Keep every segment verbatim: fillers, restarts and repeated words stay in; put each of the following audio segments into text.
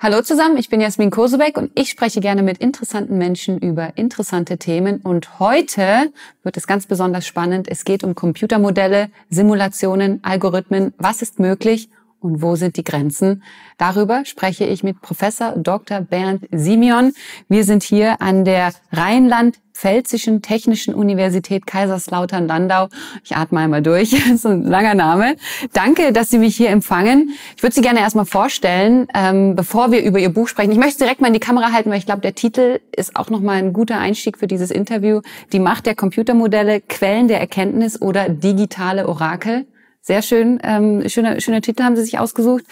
Hallo zusammen, ich bin Jasmin Kosubek und ich spreche gerne mit interessanten Menschen über interessante Themen. Und heute wird es ganz besonders spannend. Es geht um Computermodelle, Simulationen, Algorithmen. Was ist möglich und wo sind die Grenzen? Darüber spreche ich mit Professor Doktor Bernd Simeon. Wir sind hier an der Rheinland-Pfälzischen Technischen Universität Kaiserslautern-Landau. Ich atme einmal durch, das ist ein langer Name. Danke, dass Sie mich hier empfangen. Ich würde Sie gerne erstmal vorstellen, ähm, bevor wir über Ihr Buch sprechen. Ich möchte es direkt mal in die Kamera halten, weil ich glaube, der Titel ist auch nochmal ein guter Einstieg für dieses Interview. Die Macht der Computermodelle, Quellen der Erkenntnis oder digitale Orakel. Sehr schön, ähm, schöner, schöner Titel haben Sie sich ausgesucht.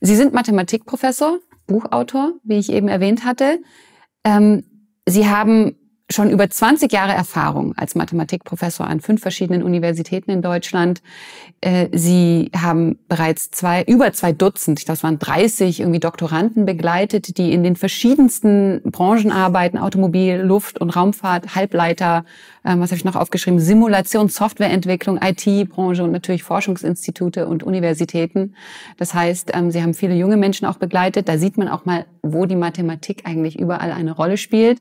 Sie sind Mathematikprofessor, Buchautor, wie ich eben erwähnt hatte. Ähm, Sie haben schon über zwanzig Jahre Erfahrung als Mathematikprofessor an fünf verschiedenen Universitäten in Deutschland. Äh, Sie haben bereits zwei, über zwei Dutzend, ich glaube es waren dreißig irgendwie Doktoranden begleitet, die in den verschiedensten Branchen arbeiten, Automobil, Luft- und Raumfahrt, Halbleiter, was habe ich noch aufgeschrieben, Simulation, Softwareentwicklung, I T-Branche und natürlich Forschungsinstitute und Universitäten. Das heißt, Sie haben viele junge Menschen auch begleitet. Da sieht man auch mal, wo die Mathematik eigentlich überall eine Rolle spielt.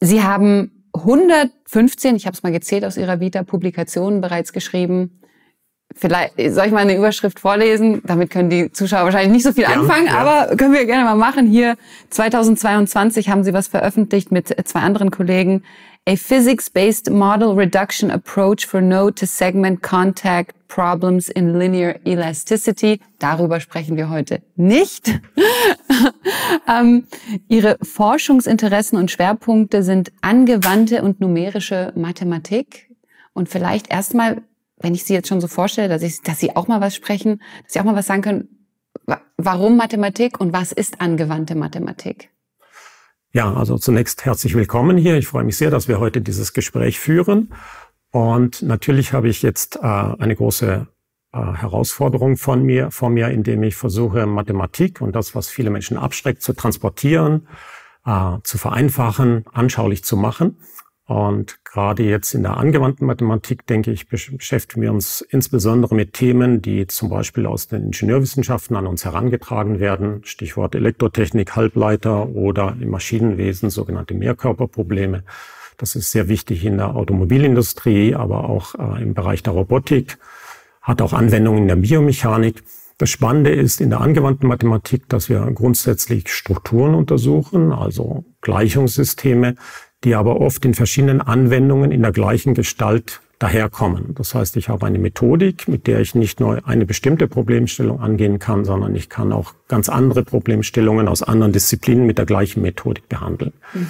Sie haben hundertfünfzehn, ich habe es mal gezählt, aus Ihrer Vita Publikationen bereits geschrieben. Vielleicht soll ich mal eine Überschrift vorlesen? Damit können die Zuschauer wahrscheinlich nicht so viel ja, anfangen, ja. aber können wir gerne mal machen. Hier zweitausendzweiundzwanzig haben Sie was veröffentlicht mit zwei anderen Kollegen. A Physics-Based Model Reduction Approach for Node-to-Segment Contact Problems in Linear Elasticity. Darüber sprechen wir heute nicht. ähm, Ihre Forschungsinteressen und Schwerpunkte sind angewandte und numerische Mathematik. Und vielleicht erstmal, wenn ich Sie jetzt schon so vorstelle, dass, ich, dass Sie auch mal was sprechen, dass Sie auch mal was sagen können, warum Mathematik und was ist angewandte Mathematik? Ja, also zunächst herzlich willkommen hier. Ich freue mich sehr, dass wir heute dieses Gespräch führen. Und natürlich habe ich jetzt äh, eine große äh, Herausforderung von mir, vor mir, indem ich versuche, Mathematik und das, was viele Menschen abschreckt, zu transportieren, äh, zu vereinfachen, anschaulich zu machen. Und gerade jetzt in der angewandten Mathematik, denke ich, beschäftigen wir uns insbesondere mit Themen, die zum Beispiel aus den Ingenieurwissenschaften an uns herangetragen werden. Stichwort Elektrotechnik, Halbleiter oder im Maschinenwesen sogenannte Mehrkörperprobleme. Das ist sehr wichtig in der Automobilindustrie, aber auch äh, im Bereich der Robotik, hat auch Anwendungen in der Biomechanik. Das Spannende ist in der angewandten Mathematik, dass wir grundsätzlich Strukturen untersuchen, also Gleichungssysteme, die aber oft in verschiedenen Anwendungen in der gleichen Gestalt daherkommen. Das heißt, ich habe eine Methodik, mit der ich nicht nur eine bestimmte Problemstellung angehen kann, sondern ich kann auch ganz andere Problemstellungen aus anderen Disziplinen mit der gleichen Methodik behandeln. Mhm.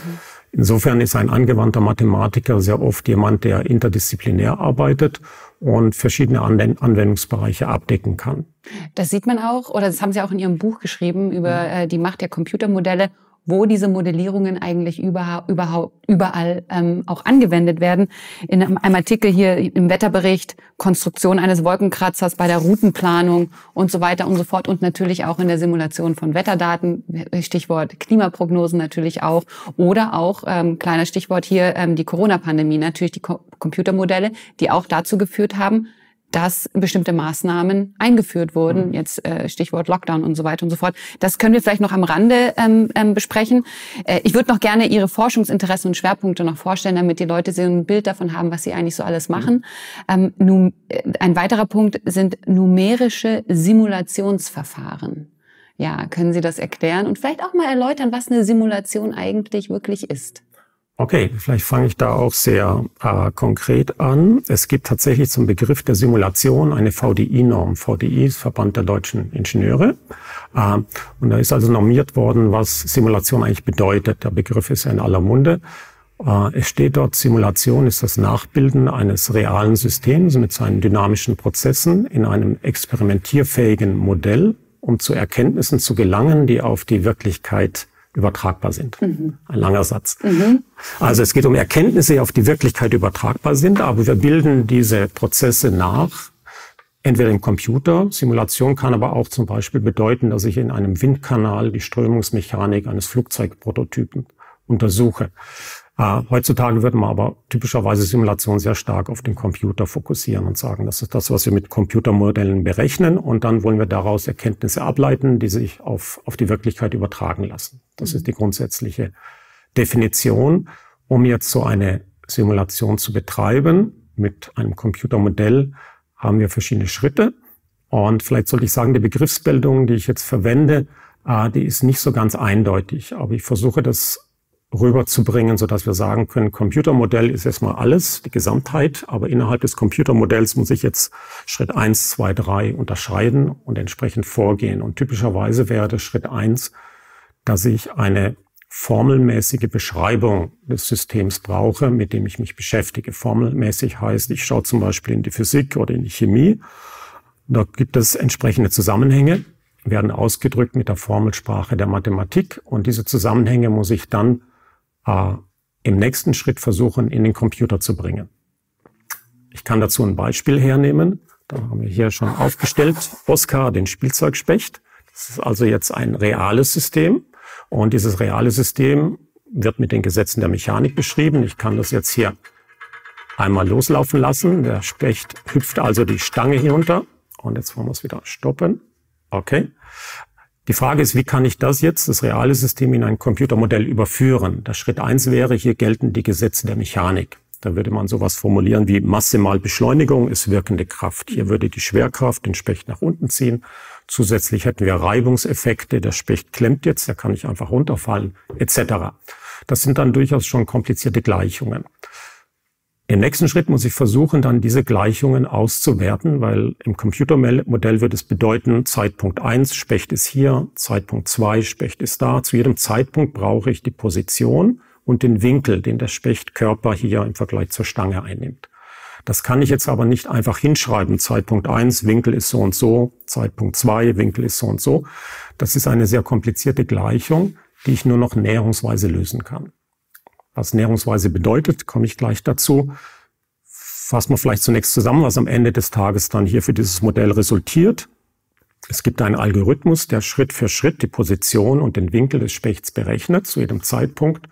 Insofern ist ein angewandter Mathematiker sehr oft jemand, der interdisziplinär arbeitet und verschiedene Anwendungsbereiche abdecken kann. Das sieht man auch, oder das haben Sie auch in Ihrem Buch geschrieben über äh, die Macht der Computermodelle, wo diese Modellierungen eigentlich überha- überhaupt überall ähm, auch angewendet werden. In einem Artikel hier im Wetterbericht, Konstruktion eines Wolkenkratzers bei der Routenplanung und so weiter und so fort. Und natürlich auch in der Simulation von Wetterdaten, Stichwort Klimaprognosen natürlich auch. Oder auch, ähm, kleiner Stichwort hier, ähm, die Corona-Pandemie, natürlich die Co- Computermodelle, die auch dazu geführt haben, dass bestimmte Maßnahmen eingeführt wurden, jetzt äh, Stichwort Lockdown und so weiter und so fort. Das können wir vielleicht noch am Rande ähm, ähm, besprechen. Äh, ich würde noch gerne Ihre Forschungsinteressen und Schwerpunkte noch vorstellen, damit die Leute so ein Bild davon haben, was Sie eigentlich so alles machen. Ähm, nun, äh, ein weiterer Punkt sind numerische Simulationsverfahren. Ja, können Sie das erklären und vielleicht auch mal erläutern, was eine Simulation eigentlich wirklich ist? Okay, vielleicht fange ich da auch sehr äh, konkret an. Es gibt tatsächlich zum Begriff der Simulation eine V D I-Norm. V D I ist Verband der deutschen Ingenieure. Äh, und da ist also normiert worden, was Simulation eigentlich bedeutet. Der Begriff ist ja in aller Munde. Äh, es steht dort, Simulation ist das Nachbilden eines realen Systems mit seinen dynamischen Prozessen in einem experimentierfähigen Modell, um zu Erkenntnissen zu gelangen, die auf die Wirklichkeit übertragbar sind. Mhm. Ein langer Satz. Mhm. Also es geht um Erkenntnisse, die auf die Wirklichkeit übertragbar sind, aber wir bilden diese Prozesse nach, entweder im Computer. Simulation kann aber auch zum Beispiel bedeuten, dass ich in einem Windkanal die Strömungsmechanik eines Flugzeugprototypen untersuche. Äh, heutzutage wird man aber typischerweise Simulation sehr stark auf den Computer fokussieren und sagen, das ist das, was wir mit Computermodellen berechnen, und dann wollen wir daraus Erkenntnisse ableiten, die sich auf, auf die Wirklichkeit übertragen lassen. Das ist die grundsätzliche Definition. Um jetzt so eine Simulation zu betreiben mit einem Computermodell, haben wir verschiedene Schritte. Und vielleicht sollte ich sagen, die Begriffsbildung, die ich jetzt verwende, äh, die ist nicht so ganz eindeutig, aber ich versuche das rüberzubringen, sodass wir sagen können, Computermodell ist erstmal alles, die Gesamtheit, aber innerhalb des Computermodells muss ich jetzt Schritt eins, zwei, drei unterscheiden und entsprechend vorgehen. Und typischerweise wäre der Schritt eins, dass ich eine formelmäßige Beschreibung des Systems brauche, mit dem ich mich beschäftige. Formelmäßig heißt, ich schaue zum Beispiel in die Physik oder in die Chemie. Da gibt es entsprechende Zusammenhänge, werden ausgedrückt mit der Formelsprache der Mathematik, und diese Zusammenhänge muss ich dann Äh, im nächsten Schritt versuchen, in den Computer zu bringen. Ich kann dazu ein Beispiel hernehmen. Da haben wir hier schon aufgestellt, Oscar, den Spielzeugspecht. Das ist also jetzt ein reales System, und dieses reale System wird mit den Gesetzen der Mechanik beschrieben. Ich kann das jetzt hier einmal loslaufen lassen. Der Specht hüpft also die Stange hinunter, und jetzt wollen wir es wieder stoppen. Okay. Die Frage ist, wie kann ich das jetzt, das reale System, in ein Computermodell überführen? Der Schritt eins wäre, hier gelten die Gesetze der Mechanik. Da würde man sowas formulieren wie Masse mal Beschleunigung ist wirkende Kraft. Hier würde die Schwerkraft den Specht nach unten ziehen. Zusätzlich hätten wir Reibungseffekte. Der Specht klemmt jetzt, da kann ich einfach runterfallen, et cetera. Das sind dann durchaus schon komplizierte Gleichungen. Im nächsten Schritt muss ich versuchen, dann diese Gleichungen auszuwerten, weil im Computermodell würde es bedeuten, Zeitpunkt eins, Specht ist hier, Zeitpunkt zwei, Specht ist da. Zu jedem Zeitpunkt brauche ich die Position und den Winkel, den der Spechtkörper hier im Vergleich zur Stange einnimmt. Das kann ich jetzt aber nicht einfach hinschreiben, Zeitpunkt eins, Winkel ist so und so, Zeitpunkt zwei, Winkel ist so und so. Das ist eine sehr komplizierte Gleichung, die ich nur noch näherungsweise lösen kann. Was näherungsweise bedeutet, komme ich gleich dazu. Fassen wir vielleicht zunächst zusammen, was am Ende des Tages dann hier für dieses Modell resultiert. Es gibt einen Algorithmus, der Schritt für Schritt die Position und den Winkel des Spechts berechnet, zu jedem Zeitpunkt.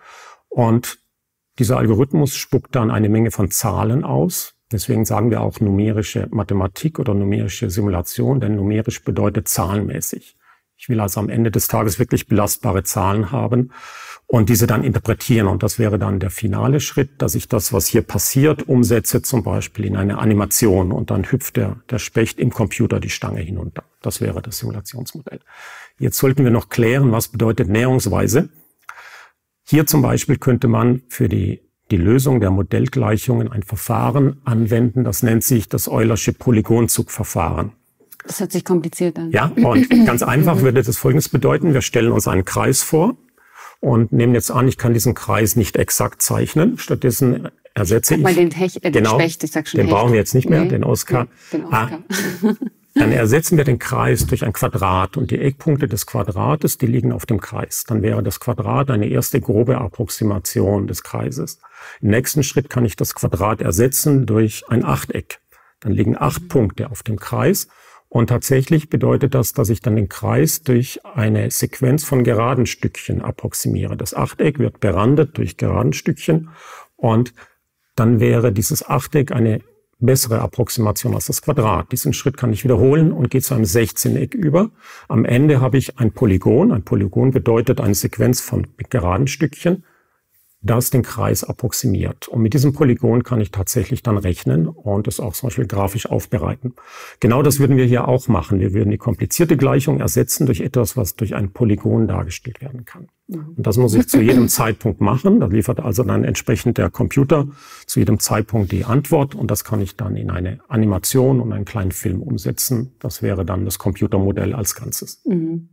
Und dieser Algorithmus spuckt dann eine Menge von Zahlen aus. Deswegen sagen wir auch numerische Mathematik oder numerische Simulation, denn numerisch bedeutet zahlenmäßig. Ich will also am Ende des Tages wirklich belastbare Zahlen haben und diese dann interpretieren. Und das wäre dann der finale Schritt, dass ich das, was hier passiert, umsetze, zum Beispiel in eine Animation. Und dann hüpft der, der Specht im Computer die Stange hinunter. Das wäre das Simulationsmodell. Jetzt sollten wir noch klären, was bedeutet näherungsweise. Hier zum Beispiel könnte man für die, die Lösung der Modellgleichungen ein Verfahren anwenden. Das nennt sich das Eulersche Polygonzugverfahren. Das hört sich kompliziert an. Ja, und ganz einfach würde das Folgendes bedeuten. Wir stellen uns einen Kreis vor und nehmen jetzt an, ich kann diesen Kreis nicht exakt zeichnen. Stattdessen ersetze ich... Mal den Hecht, äh, genau, den Specht, ich sag schon den Hecht. Brauchen wir jetzt nicht mehr, nee, den Oscar. Den Oscar. Ah, dann ersetzen wir den Kreis durch ein Quadrat, und die Eckpunkte des Quadrates, die liegen auf dem Kreis. Dann wäre das Quadrat eine erste grobe Approximation des Kreises. Im nächsten Schritt kann ich das Quadrat ersetzen durch ein Achteck. Dann liegen acht Punkte auf dem Kreis. Und tatsächlich bedeutet das, dass ich dann den Kreis durch eine Sequenz von geraden Stückchen approximiere. Das Achteck wird berandet durch geraden Stückchen, und dann wäre dieses Achteck eine bessere Approximation als das Quadrat. Diesen Schritt kann ich wiederholen und gehe zu einem sechzehn-Eck über. Am Ende habe ich ein Polygon. Ein Polygon bedeutet eine Sequenz von geraden Stückchen, das den Kreis approximiert. Und mit diesem Polygon kann ich tatsächlich dann rechnen und es auch zum Beispiel grafisch aufbereiten. Genau das würden wir hier auch machen. Wir würden die komplizierte Gleichung ersetzen durch etwas, was durch ein Polygon dargestellt werden kann. Und das muss ich zu jedem Zeitpunkt machen. Da liefert also dann entsprechend der Computer zu jedem Zeitpunkt die Antwort, und das kann ich dann in eine Animation und einen kleinen Film umsetzen. Das wäre dann das Computermodell als Ganzes. Mhm.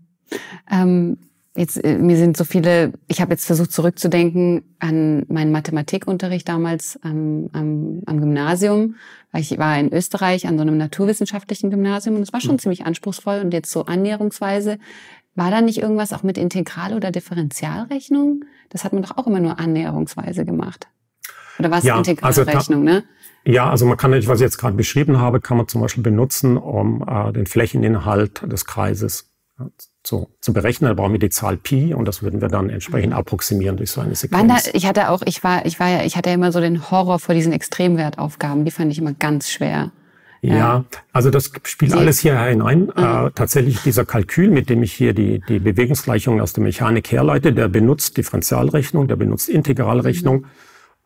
Ähm Jetzt, mir sind so viele, ich habe jetzt versucht zurückzudenken an meinen Mathematikunterricht damals am, am, am Gymnasium. Ich war in Österreich an so einem naturwissenschaftlichen Gymnasium, und es war schon mhm. ziemlich anspruchsvoll, und jetzt so annäherungsweise. War da nicht irgendwas auch mit Integral- oder Differentialrechnung? Das hat man doch auch immer nur annäherungsweise gemacht. Oder was, ja, Integralrechnung, also ne? Ja, also man kann natürlich, was ich jetzt gerade beschrieben habe, kann man zum Beispiel benutzen, um äh, den Flächeninhalt des Kreises zu so zu berechnen. Da brauchen wir die Zahl Pi und das würden wir dann entsprechend approximieren durch so eine Sequenz. Da, ich hatte auch, ich war, ich war ja, ich hatte ja immer so den Horror vor diesen Extremwertaufgaben. Die fand ich immer ganz schwer. Ja, ja, also das spielt Sie alles hier hinein. Mhm. Äh, tatsächlich dieser Kalkül, mit dem ich hier die, die Bewegungsgleichungen aus der Mechanik herleite, der benutzt Differentialrechnung, der benutzt Integralrechnung. Mhm.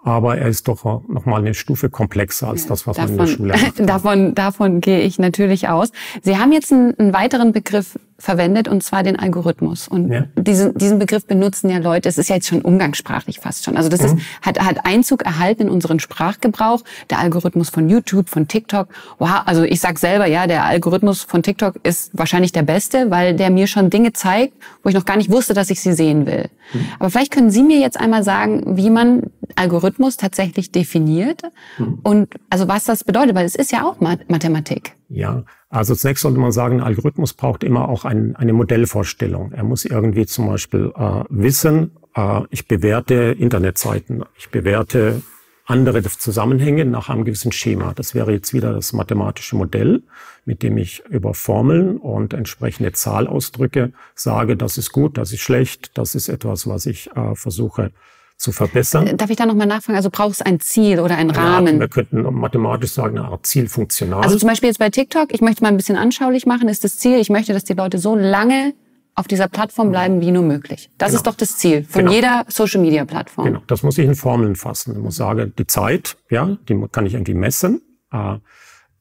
Aber er ist doch nochmal eine Stufe komplexer als das, was davon, man in der Schule hat. Davon, davon gehe ich natürlich aus. Sie haben jetzt einen, einen weiteren Begriff verwendet, und zwar den Algorithmus. Und ja. diesen, diesen Begriff benutzen ja Leute, es ist ja jetzt schon umgangssprachlich fast schon. Also das mhm. ist, hat, hat Einzug erhalten in unseren Sprachgebrauch. Der Algorithmus von YouTube, von TikTok. Wow, also ich sag selber, ja, der Algorithmus von TikTok ist wahrscheinlich der beste, weil der mir schon Dinge zeigt, wo ich noch gar nicht wusste, dass ich sie sehen will. Mhm. Aber vielleicht können Sie mir jetzt einmal sagen, wie man Algorithmus tatsächlich definiert mhm. und also was das bedeutet, weil es ist ja auch Mathematik. Ja, also zunächst sollte man sagen, ein Algorithmus braucht immer auch ein, eine Modellvorstellung. Er muss irgendwie zum Beispiel äh, wissen, äh, ich bewerte Internetseiten, ich bewerte andere Zusammenhänge nach einem gewissen Schema. Das wäre jetzt wieder das mathematische Modell, mit dem ich über Formeln und entsprechende Zahlausdrücke sage, das ist gut, das ist schlecht, das ist etwas, was ich äh, versuche zu verbessern. Darf ich da nochmal nachfragen? Also brauchst du ein Ziel oder einen Rahmen? Ja, wir könnten mathematisch sagen, eine Art Zielfunktional. Also zum Beispiel jetzt bei TikTok, ich möchte mal ein bisschen anschaulich machen, ist das Ziel, ich möchte, dass die Leute so lange auf dieser Plattform bleiben, wie nur möglich. Das genau. ist doch das Ziel von genau. jeder Social-Media-Plattform. Genau, das muss ich in Formeln fassen. Ich muss sagen, die Zeit, ja, die kann ich irgendwie messen,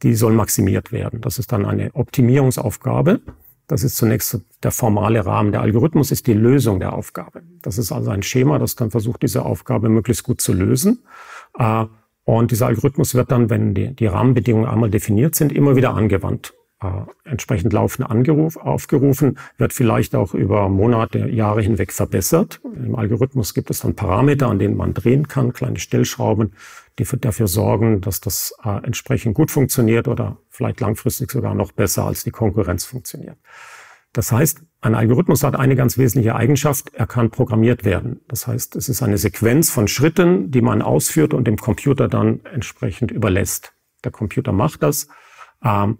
die soll maximiert werden. Das ist dann eine Optimierungsaufgabe. Das ist zunächst der formale Rahmen. Der Algorithmus ist die Lösung der Aufgabe. Das ist also ein Schema, das dann versucht, diese Aufgabe möglichst gut zu lösen. Und dieser Algorithmus wird dann, wenn die, die Rahmenbedingungen einmal definiert sind, immer wieder angewandt. Entsprechend laufend angeruf, aufgerufen, wird vielleicht auch über Monate, Jahre hinweg verbessert. Im Algorithmus gibt es dann Parameter, an denen man drehen kann, kleine Stellschrauben, die dafür sorgen, dass das äh, entsprechend gut funktioniert oder vielleicht langfristig sogar noch besser als die Konkurrenz funktioniert. Das heißt, ein Algorithmus hat eine ganz wesentliche Eigenschaft, er kann programmiert werden. Das heißt, es ist eine Sequenz von Schritten, die man ausführt und dem Computer dann entsprechend überlässt. Der Computer macht das. Ähm,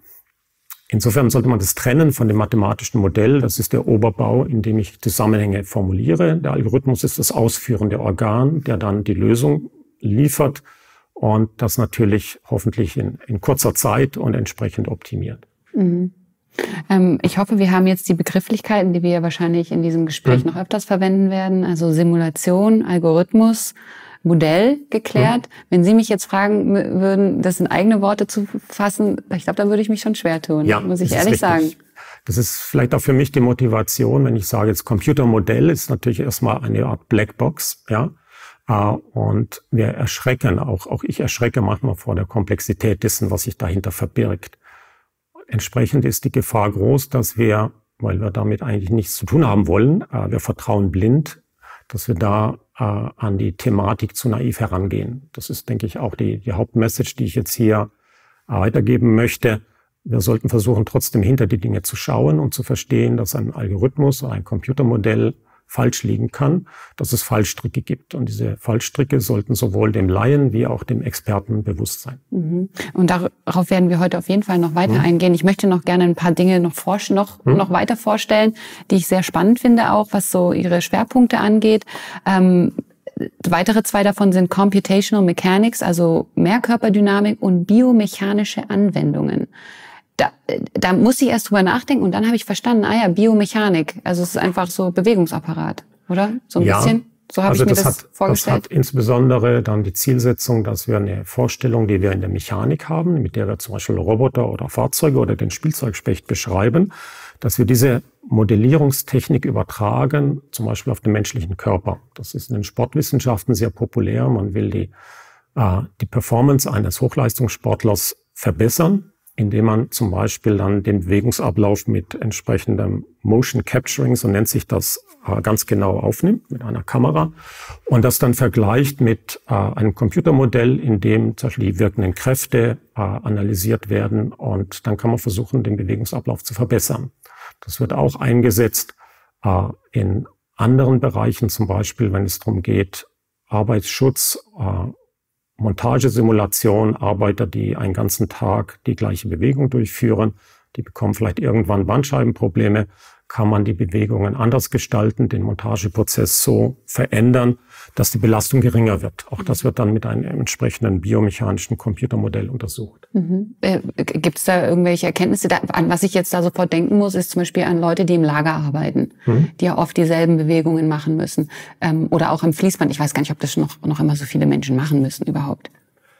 Insofern sollte man das trennen von dem mathematischen Modell. Das ist der Oberbau, in dem ich Zusammenhänge formuliere. Der Algorithmus ist das ausführende Organ, der dann die Lösung liefert und das natürlich hoffentlich in, in kurzer Zeit und entsprechend optimiert. Mhm. Ähm, ich hoffe, wir haben jetzt die Begrifflichkeiten, die wir ja wahrscheinlich in diesem Gespräch mhm. noch öfters verwenden werden. Also Simulation, Algorithmus, Modell geklärt. Mhm. Wenn Sie mich jetzt fragen würden, das in eigene Worte zu fassen, ich glaube, dann würde ich mich schon schwer tun, ja, muss ich ehrlich sagen. Das ist vielleicht auch für mich die Motivation, wenn ich sage, jetzt Computermodell ist natürlich erstmal eine Art Blackbox, ja. Und wir erschrecken auch, auch ich erschrecke manchmal vor der Komplexität dessen, was sich dahinter verbirgt. Entsprechend ist die Gefahr groß, dass wir, weil wir damit eigentlich nichts zu tun haben wollen, wir vertrauen blind, dass wir da äh, an die Thematik zu naiv herangehen. Das ist, denke ich, auch die, die Hauptmessage, die ich jetzt hier äh, weitergeben möchte. Wir sollten versuchen, trotzdem hinter die Dinge zu schauen und zu verstehen, dass ein Algorithmus oder ein Computermodell falsch liegen kann, dass es Fallstricke gibt. Und diese Fallstricke sollten sowohl dem Laien wie auch dem Experten bewusst sein. Mhm. Und darauf werden wir heute auf jeden Fall noch weiter mhm. eingehen. Ich möchte noch gerne ein paar Dinge noch, noch, mhm. noch weiter vorstellen, die ich sehr spannend finde, auch was so Ihre Schwerpunkte angeht. Ähm, weitere zwei davon sind Computational Mechanics, also Mehrkörperdynamik und biomechanische Anwendungen. Da, da muss ich erst drüber nachdenken und dann habe ich verstanden, ah ja, Biomechanik, also es ist einfach so Bewegungsapparat, oder? So ein ja, bisschen, so habe also ich mir das, das hat, vorgestellt. Das hat insbesondere dann die Zielsetzung, dass wir eine Vorstellung, die wir in der Mechanik haben, mit der wir zum Beispiel Roboter oder Fahrzeuge oder den Spielzeugspecht beschreiben, dass wir diese Modellierungstechnik übertragen, zum Beispiel auf den menschlichen Körper. Das ist in den Sportwissenschaften sehr populär. Man will die, äh, die Performance eines Hochleistungssportlers verbessern, indem man zum Beispiel dann den Bewegungsablauf mit entsprechendem Motion Capturing, so nennt sich das, ganz genau aufnimmt mit einer Kamera und das dann vergleicht mit einem Computermodell, in dem zum Beispiel die wirkenden Kräfte analysiert werden und dann kann man versuchen, den Bewegungsablauf zu verbessern. Das wird auch eingesetzt in anderen Bereichen, zum Beispiel, wenn es darum geht, Arbeitsschutz, Montagesimulation, Arbeiter, die einen ganzen Tag die gleiche Bewegung durchführen, die bekommen vielleicht irgendwann Bandscheibenprobleme, kann man die Bewegungen anders gestalten, den Montageprozess so verändern, dass die Belastung geringer wird. Auch das wird dann mit einem entsprechenden biomechanischen Computermodell untersucht. Mhm. Äh, gibt es da irgendwelche Erkenntnisse? Da, an was ich jetzt da sofort denken muss, ist zum Beispiel an Leute, die im Lager arbeiten, mhm. die ja oft dieselben Bewegungen machen müssen. Ähm, oder auch im Fließband. Ich weiß gar nicht, ob das noch, noch immer so viele Menschen machen müssen überhaupt.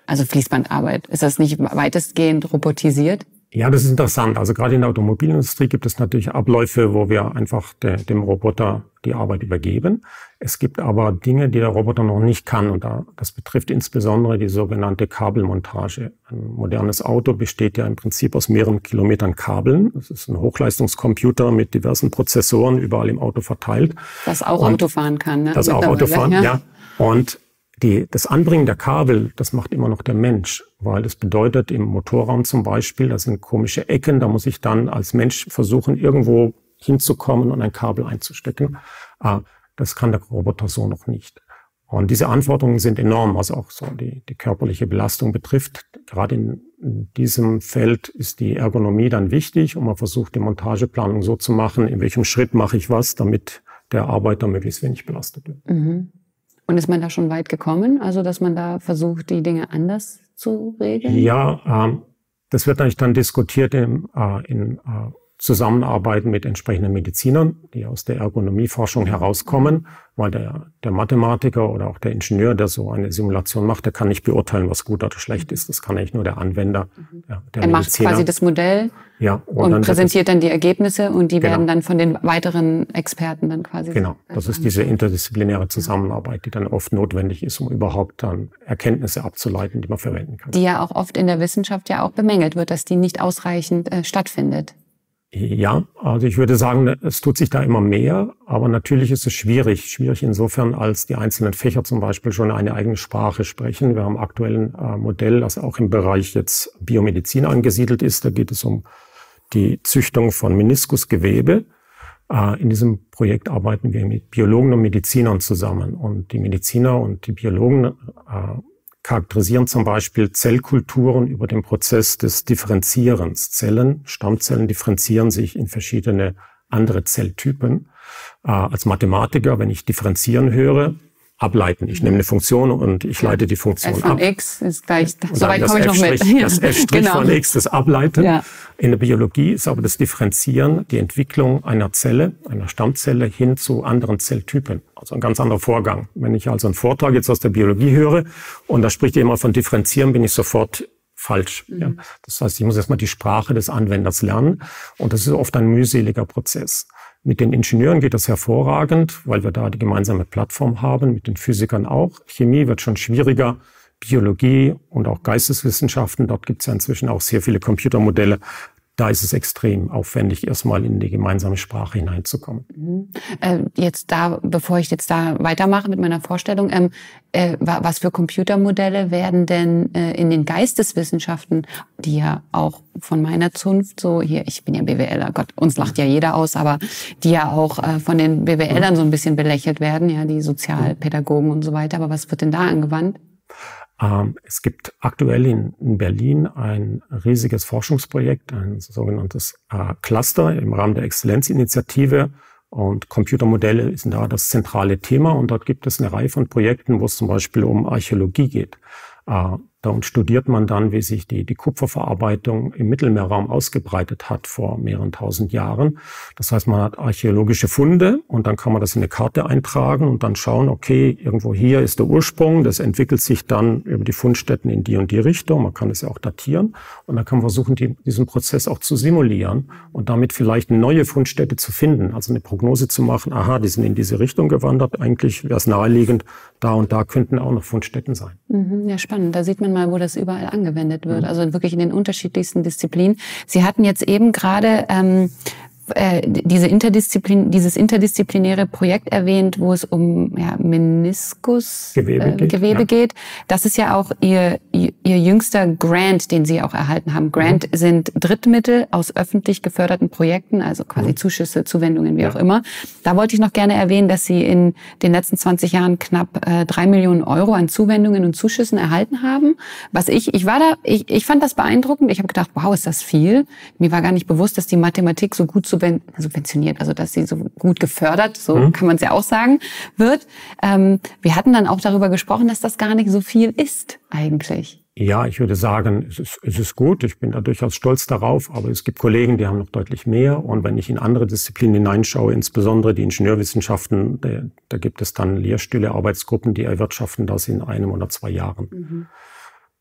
Also Fließbandarbeit. Ist das nicht weitestgehend robotisiert? Ja, das ist interessant. Also gerade in der Automobilindustrie gibt es natürlich Abläufe, wo wir einfach de, dem Roboter die Arbeit übergeben. Es gibt aber Dinge, die der Roboter noch nicht kann. Und da, das betrifft insbesondere die sogenannte Kabelmontage. Ein modernes Auto besteht ja im Prinzip aus mehreren Kilometern Kabeln. Das ist ein Hochleistungscomputer mit diversen Prozessoren überall im Auto verteilt. Das auch Auto fahren kann. Ne? Das auch Auto fahren, ja. ja. Und Die, das Anbringen der Kabel, das macht immer noch der Mensch, weil das bedeutet im Motorraum zum Beispiel, da sind komische Ecken, da muss ich dann als Mensch versuchen, irgendwo hinzukommen und ein Kabel einzustecken. Das kann der Roboter so noch nicht. Und diese Anforderungen sind enorm, was auch so die, die körperliche Belastung betrifft. Gerade in diesem Feld ist die Ergonomie dann wichtig und man versucht, die Montageplanung so zu machen, in welchem Schritt mache ich was, damit der Arbeiter möglichst wenig belastet wird. Mhm. Und ist man da schon weit gekommen? Also, dass man da versucht, die Dinge anders zu regeln? Ja, ähm, das wird eigentlich dann diskutiert im, äh, in äh, Zusammenarbeit mit entsprechenden Medizinern, die aus der Ergonomieforschung herauskommen, weil der, der Mathematiker oder auch der Ingenieur, der so eine Simulation macht, der kann nicht beurteilen, was gut oder schlecht ist. Das kann eigentlich nur der Anwender, mhm. ja, der Er Mediziner. Macht quasi das Modell ja, und, und dann präsentiert dann die Ergebnisse und die genau. werden dann von den weiteren Experten dann quasi... Genau, das ist diese interdisziplinäre Zusammenarbeit, die dann oft notwendig ist, um überhaupt dann Erkenntnisse abzuleiten, die man verwenden kann. Die ja auch oft in der Wissenschaft ja auch bemängelt wird, dass die nicht ausreichend äh, stattfindet. Ja, also ich würde sagen, es tut sich da immer mehr, aber natürlich ist es schwierig. Schwierig insofern, als die einzelnen Fächer zum Beispiel schon eine eigene Sprache sprechen. Wir haben aktuell ein Modell, das auch im Bereich jetzt Biomedizin angesiedelt ist. Da geht es um die Züchtung von Meniskusgewebe. In diesem Projekt arbeiten wir mit Biologen und Medizinern zusammen. Und die Mediziner und die Biologen charakterisieren zum Beispiel Zellkulturen über den Prozess des Differenzierens. Zellen, Stammzellen differenzieren sich in verschiedene andere Zelltypen. Äh, als Mathematiker, wenn ich differenzieren höre, ableiten. Ich nehme eine Funktion und ich leite die Funktion F ab. F von X ist gleich, soweit komme ich noch mit. Das F' genau. von X, das Ableiten. Ja. In der Biologie ist aber das Differenzieren die Entwicklung einer Zelle, einer Stammzelle hin zu anderen Zelltypen. Also ein ganz anderer Vorgang. Wenn ich also einen Vortrag jetzt aus der Biologie höre und da spricht jemand von Differenzieren, bin ich sofort falsch. Mhm. Ja. Das heißt, ich muss erstmal die Sprache des Anwenders lernen und das ist oft ein mühseliger Prozess. Mit den Ingenieuren geht das hervorragend, weil wir da die gemeinsame Plattform haben, mit den Physikern auch. Chemie wird schon schwieriger, Biologie und auch Geisteswissenschaften, dort gibt es ja inzwischen auch sehr viele Computermodelle. Da ist es extrem aufwendig, erstmal in die gemeinsame Sprache hineinzukommen. Mhm. Äh, jetzt da, bevor ich jetzt da weitermache mit meiner Vorstellung, ähm, äh, was für Computermodelle werden denn äh, in den Geisteswissenschaften, die ja auch von meiner Zunft so hier, ich bin ja BWLer, Gott, uns lacht ja jeder aus, aber die ja auch äh, von den BWLern mhm. so ein bisschen belächelt werden, ja, die Sozialpädagogen mhm. und so weiter. Aber was wird denn da angewandt? Es gibt aktuell in Berlin ein riesiges Forschungsprojekt, ein sogenanntes Cluster im Rahmen der Exzellenzinitiative. Und Computermodelle sind da das zentrale Thema. Und dort gibt es eine Reihe von Projekten, wo es zum Beispiel um Archäologie geht. Da studiert man dann, wie sich die, die Kupferverarbeitung im Mittelmeerraum ausgebreitet hat vor mehreren tausend Jahren. Das heißt, man hat archäologische Funde und dann kann man das in eine Karte eintragen und dann schauen, okay, irgendwo hier ist der Ursprung, das entwickelt sich dann über die Fundstätten in die und die Richtung. Man kann es ja auch datieren und dann kann man versuchen, die, diesen Prozess auch zu simulieren und damit vielleicht eine neue Fundstätte zu finden, also eine Prognose zu machen, aha, die sind in diese Richtung gewandert, eigentlich wäre es naheliegend, da und da könnten auch noch Fundstätten sein. Mhm, ja, spannend. Da sieht man mal, wo das überall angewendet wird, also wirklich in den unterschiedlichsten Disziplinen. Sie hatten jetzt eben gerade ähm, äh, diese Interdisziplin, dieses interdisziplinäre Projekt erwähnt, wo es um ja, Meniskusgewebe äh, geht. Gewebe ja. geht. Das ist ja auch Ihr, ihr, ihr jüngster Grant, den Sie auch erhalten haben. Grant mhm. sind Drittmittel aus öffentlich geförderten Projekten, also quasi mhm. Zuschüsse, Zuwendungen, wie ja. auch immer. Da wollte ich noch gerne erwähnen, dass Sie in den letzten zwanzig Jahren knapp äh, drei Millionen Euro an Zuwendungen und Zuschüssen erhalten haben. Was ich, ich war da, ich, ich fand das beeindruckend. Ich habe gedacht, wow, ist das viel. Mir war gar nicht bewusst, dass die Mathematik so gut zu subventioniert, also dass sie so gut gefördert, so mhm. kann man es ja auch sagen, wird. Ähm, wir hatten dann auch darüber gesprochen, dass das gar nicht so viel ist eigentlich. Ja, ich würde sagen, es ist, es ist gut. Ich bin da durchaus stolz darauf, aber es gibt Kollegen, die haben noch deutlich mehr. Und wenn ich in andere Disziplinen hineinschaue, insbesondere die Ingenieurwissenschaften, da, da gibt es dann Lehrstühle, Arbeitsgruppen, die erwirtschaften das in einem oder zwei Jahren. Mhm.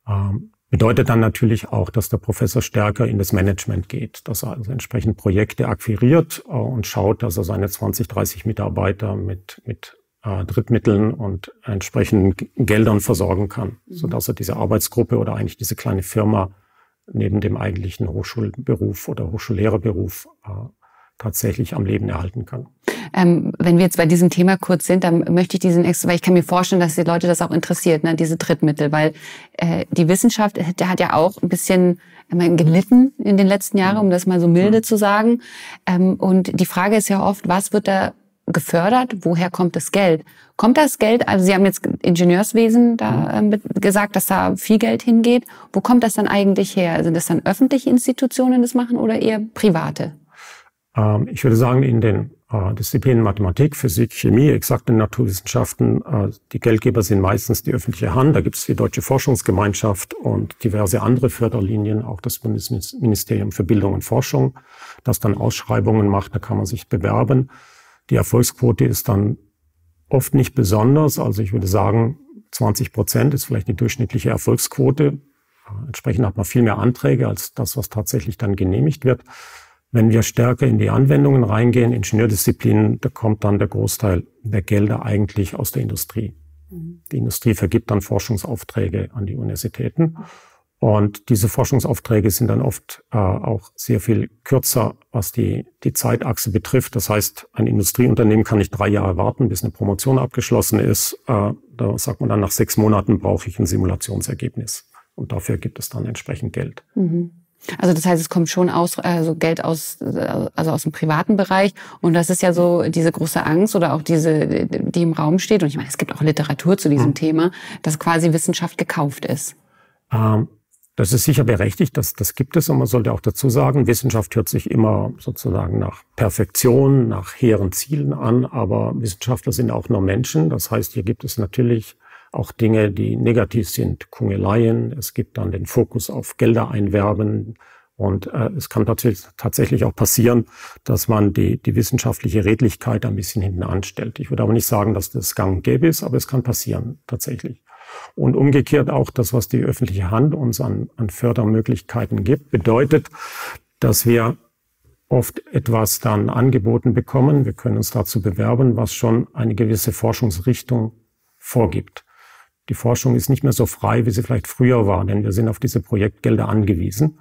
Ähm, bedeutet dann natürlich auch, dass der Professor stärker in das Management geht, dass er also entsprechend Projekte akquiriert äh, und schaut, dass er seine zwanzig, dreißig Mitarbeiter mit mit Drittmitteln und entsprechenden Geldern versorgen kann, sodass er diese Arbeitsgruppe oder eigentlich diese kleine Firma neben dem eigentlichen Hochschulberuf oder Hochschullehrerberuf äh, tatsächlich am Leben erhalten kann. Ähm, wenn wir jetzt bei diesem Thema kurz sind, dann möchte ich diesen, weil ich kann mir vorstellen, dass die Leute das auch interessiert, ne, diese Drittmittel, weil äh, die Wissenschaft der hat ja auch ein bisschen äh, gelitten in den letzten Jahren, um das mal so milde ja. zu sagen. Ähm, und die Frage ist ja oft, was wird da gefördert, woher kommt das Geld? Kommt das Geld, also Sie haben jetzt Ingenieurswesen da äh, gesagt, dass da viel Geld hingeht. Wo kommt das dann eigentlich her? Sind das dann öffentliche Institutionen, das machen oder eher private? Ähm, ich würde sagen, in den äh, Disziplinen Mathematik, Physik, Chemie, exakte Naturwissenschaften, äh, die Geldgeber sind meistens die öffentliche Hand. Da gibt es die Deutsche Forschungsgemeinschaft und diverse andere Förderlinien, auch das Bundesministerium für Bildung und Forschung, das dann Ausschreibungen macht, da kann man sich bewerben. Die Erfolgsquote ist dann oft nicht besonders. Also ich würde sagen, zwanzig Prozent ist vielleicht die durchschnittliche Erfolgsquote. Entsprechend hat man viel mehr Anträge als das, was tatsächlich dann genehmigt wird. Wenn wir stärker in die Anwendungen reingehen, Ingenieurdisziplinen, da kommt dann der Großteil der Gelder eigentlich aus der Industrie. Die Industrie vergibt dann Forschungsaufträge an die Universitäten. Und diese Forschungsaufträge sind dann oft äh, auch sehr viel kürzer, was die, die Zeitachse betrifft. Das heißt, ein Industrieunternehmen kann nicht drei Jahre warten, bis eine Promotion abgeschlossen ist. Äh, da sagt man dann, nach sechs Monaten brauche ich ein Simulationsergebnis. Und dafür gibt es dann entsprechend Geld. Mhm. Also das heißt, es kommt schon aus, also Geld aus, also aus dem privaten Bereich. Und das ist ja so diese große Angst oder auch diese, die im Raum steht. Und ich meine, es gibt auch Literatur zu diesem mhm. Thema, dass quasi Wissenschaft gekauft ist. Ähm, Das ist sicher berechtigt, das, das gibt es. Und man sollte auch dazu sagen, Wissenschaft hört sich immer sozusagen nach Perfektion, nach hehren Zielen an. Aber Wissenschaftler sind auch nur Menschen. Das heißt, hier gibt es natürlich auch Dinge, die negativ sind. Kungeleien, es gibt dann den Fokus auf Gelder einwerben. Und äh, es kann tatsächlich, tatsächlich auch passieren, dass man die, die wissenschaftliche Redlichkeit ein bisschen hinten anstellt. Ich würde aber nicht sagen, dass das gang und gäbe ist, aber es kann passieren, tatsächlich. Und umgekehrt auch das, was die öffentliche Hand uns an, an Fördermöglichkeiten gibt, bedeutet, dass wir oft etwas dann angeboten bekommen. Wir können uns dazu bewerben, was schon eine gewisse Forschungsrichtung vorgibt. Die Forschung ist nicht mehr so frei, wie sie vielleicht früher war, denn wir sind auf diese Projektgelder angewiesen.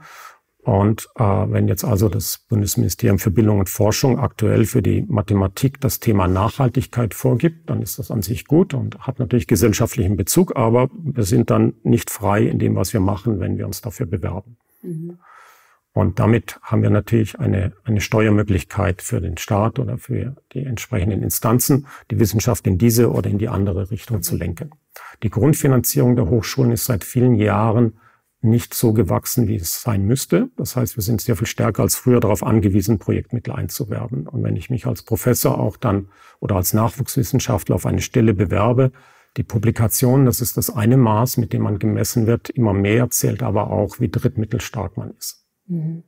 Und äh, wenn jetzt also das Bundesministerium für Bildung und Forschung aktuell für die Mathematik das Thema Nachhaltigkeit vorgibt, dann ist das an sich gut und hat natürlich gesellschaftlichen Bezug, aber wir sind dann nicht frei in dem, was wir machen, wenn wir uns dafür bewerben. Mhm. Und damit haben wir natürlich eine, eine Steuermöglichkeit für den Staat oder für die entsprechenden Instanzen, die Wissenschaft in diese oder in die andere Richtung mhm. zu lenken. Die Grundfinanzierung der Hochschulen ist seit vielen Jahren nicht so gewachsen, wie es sein müsste. Das heißt, wir sind sehr viel stärker als früher darauf angewiesen, Projektmittel einzuwerben. Und wenn ich mich als Professor auch dann oder als Nachwuchswissenschaftler auf eine Stelle bewerbe, die Publikation, das ist das eine Maß, mit dem man gemessen wird, immer mehr, zählt aber auch, wie drittmittelstark man ist. Mhm.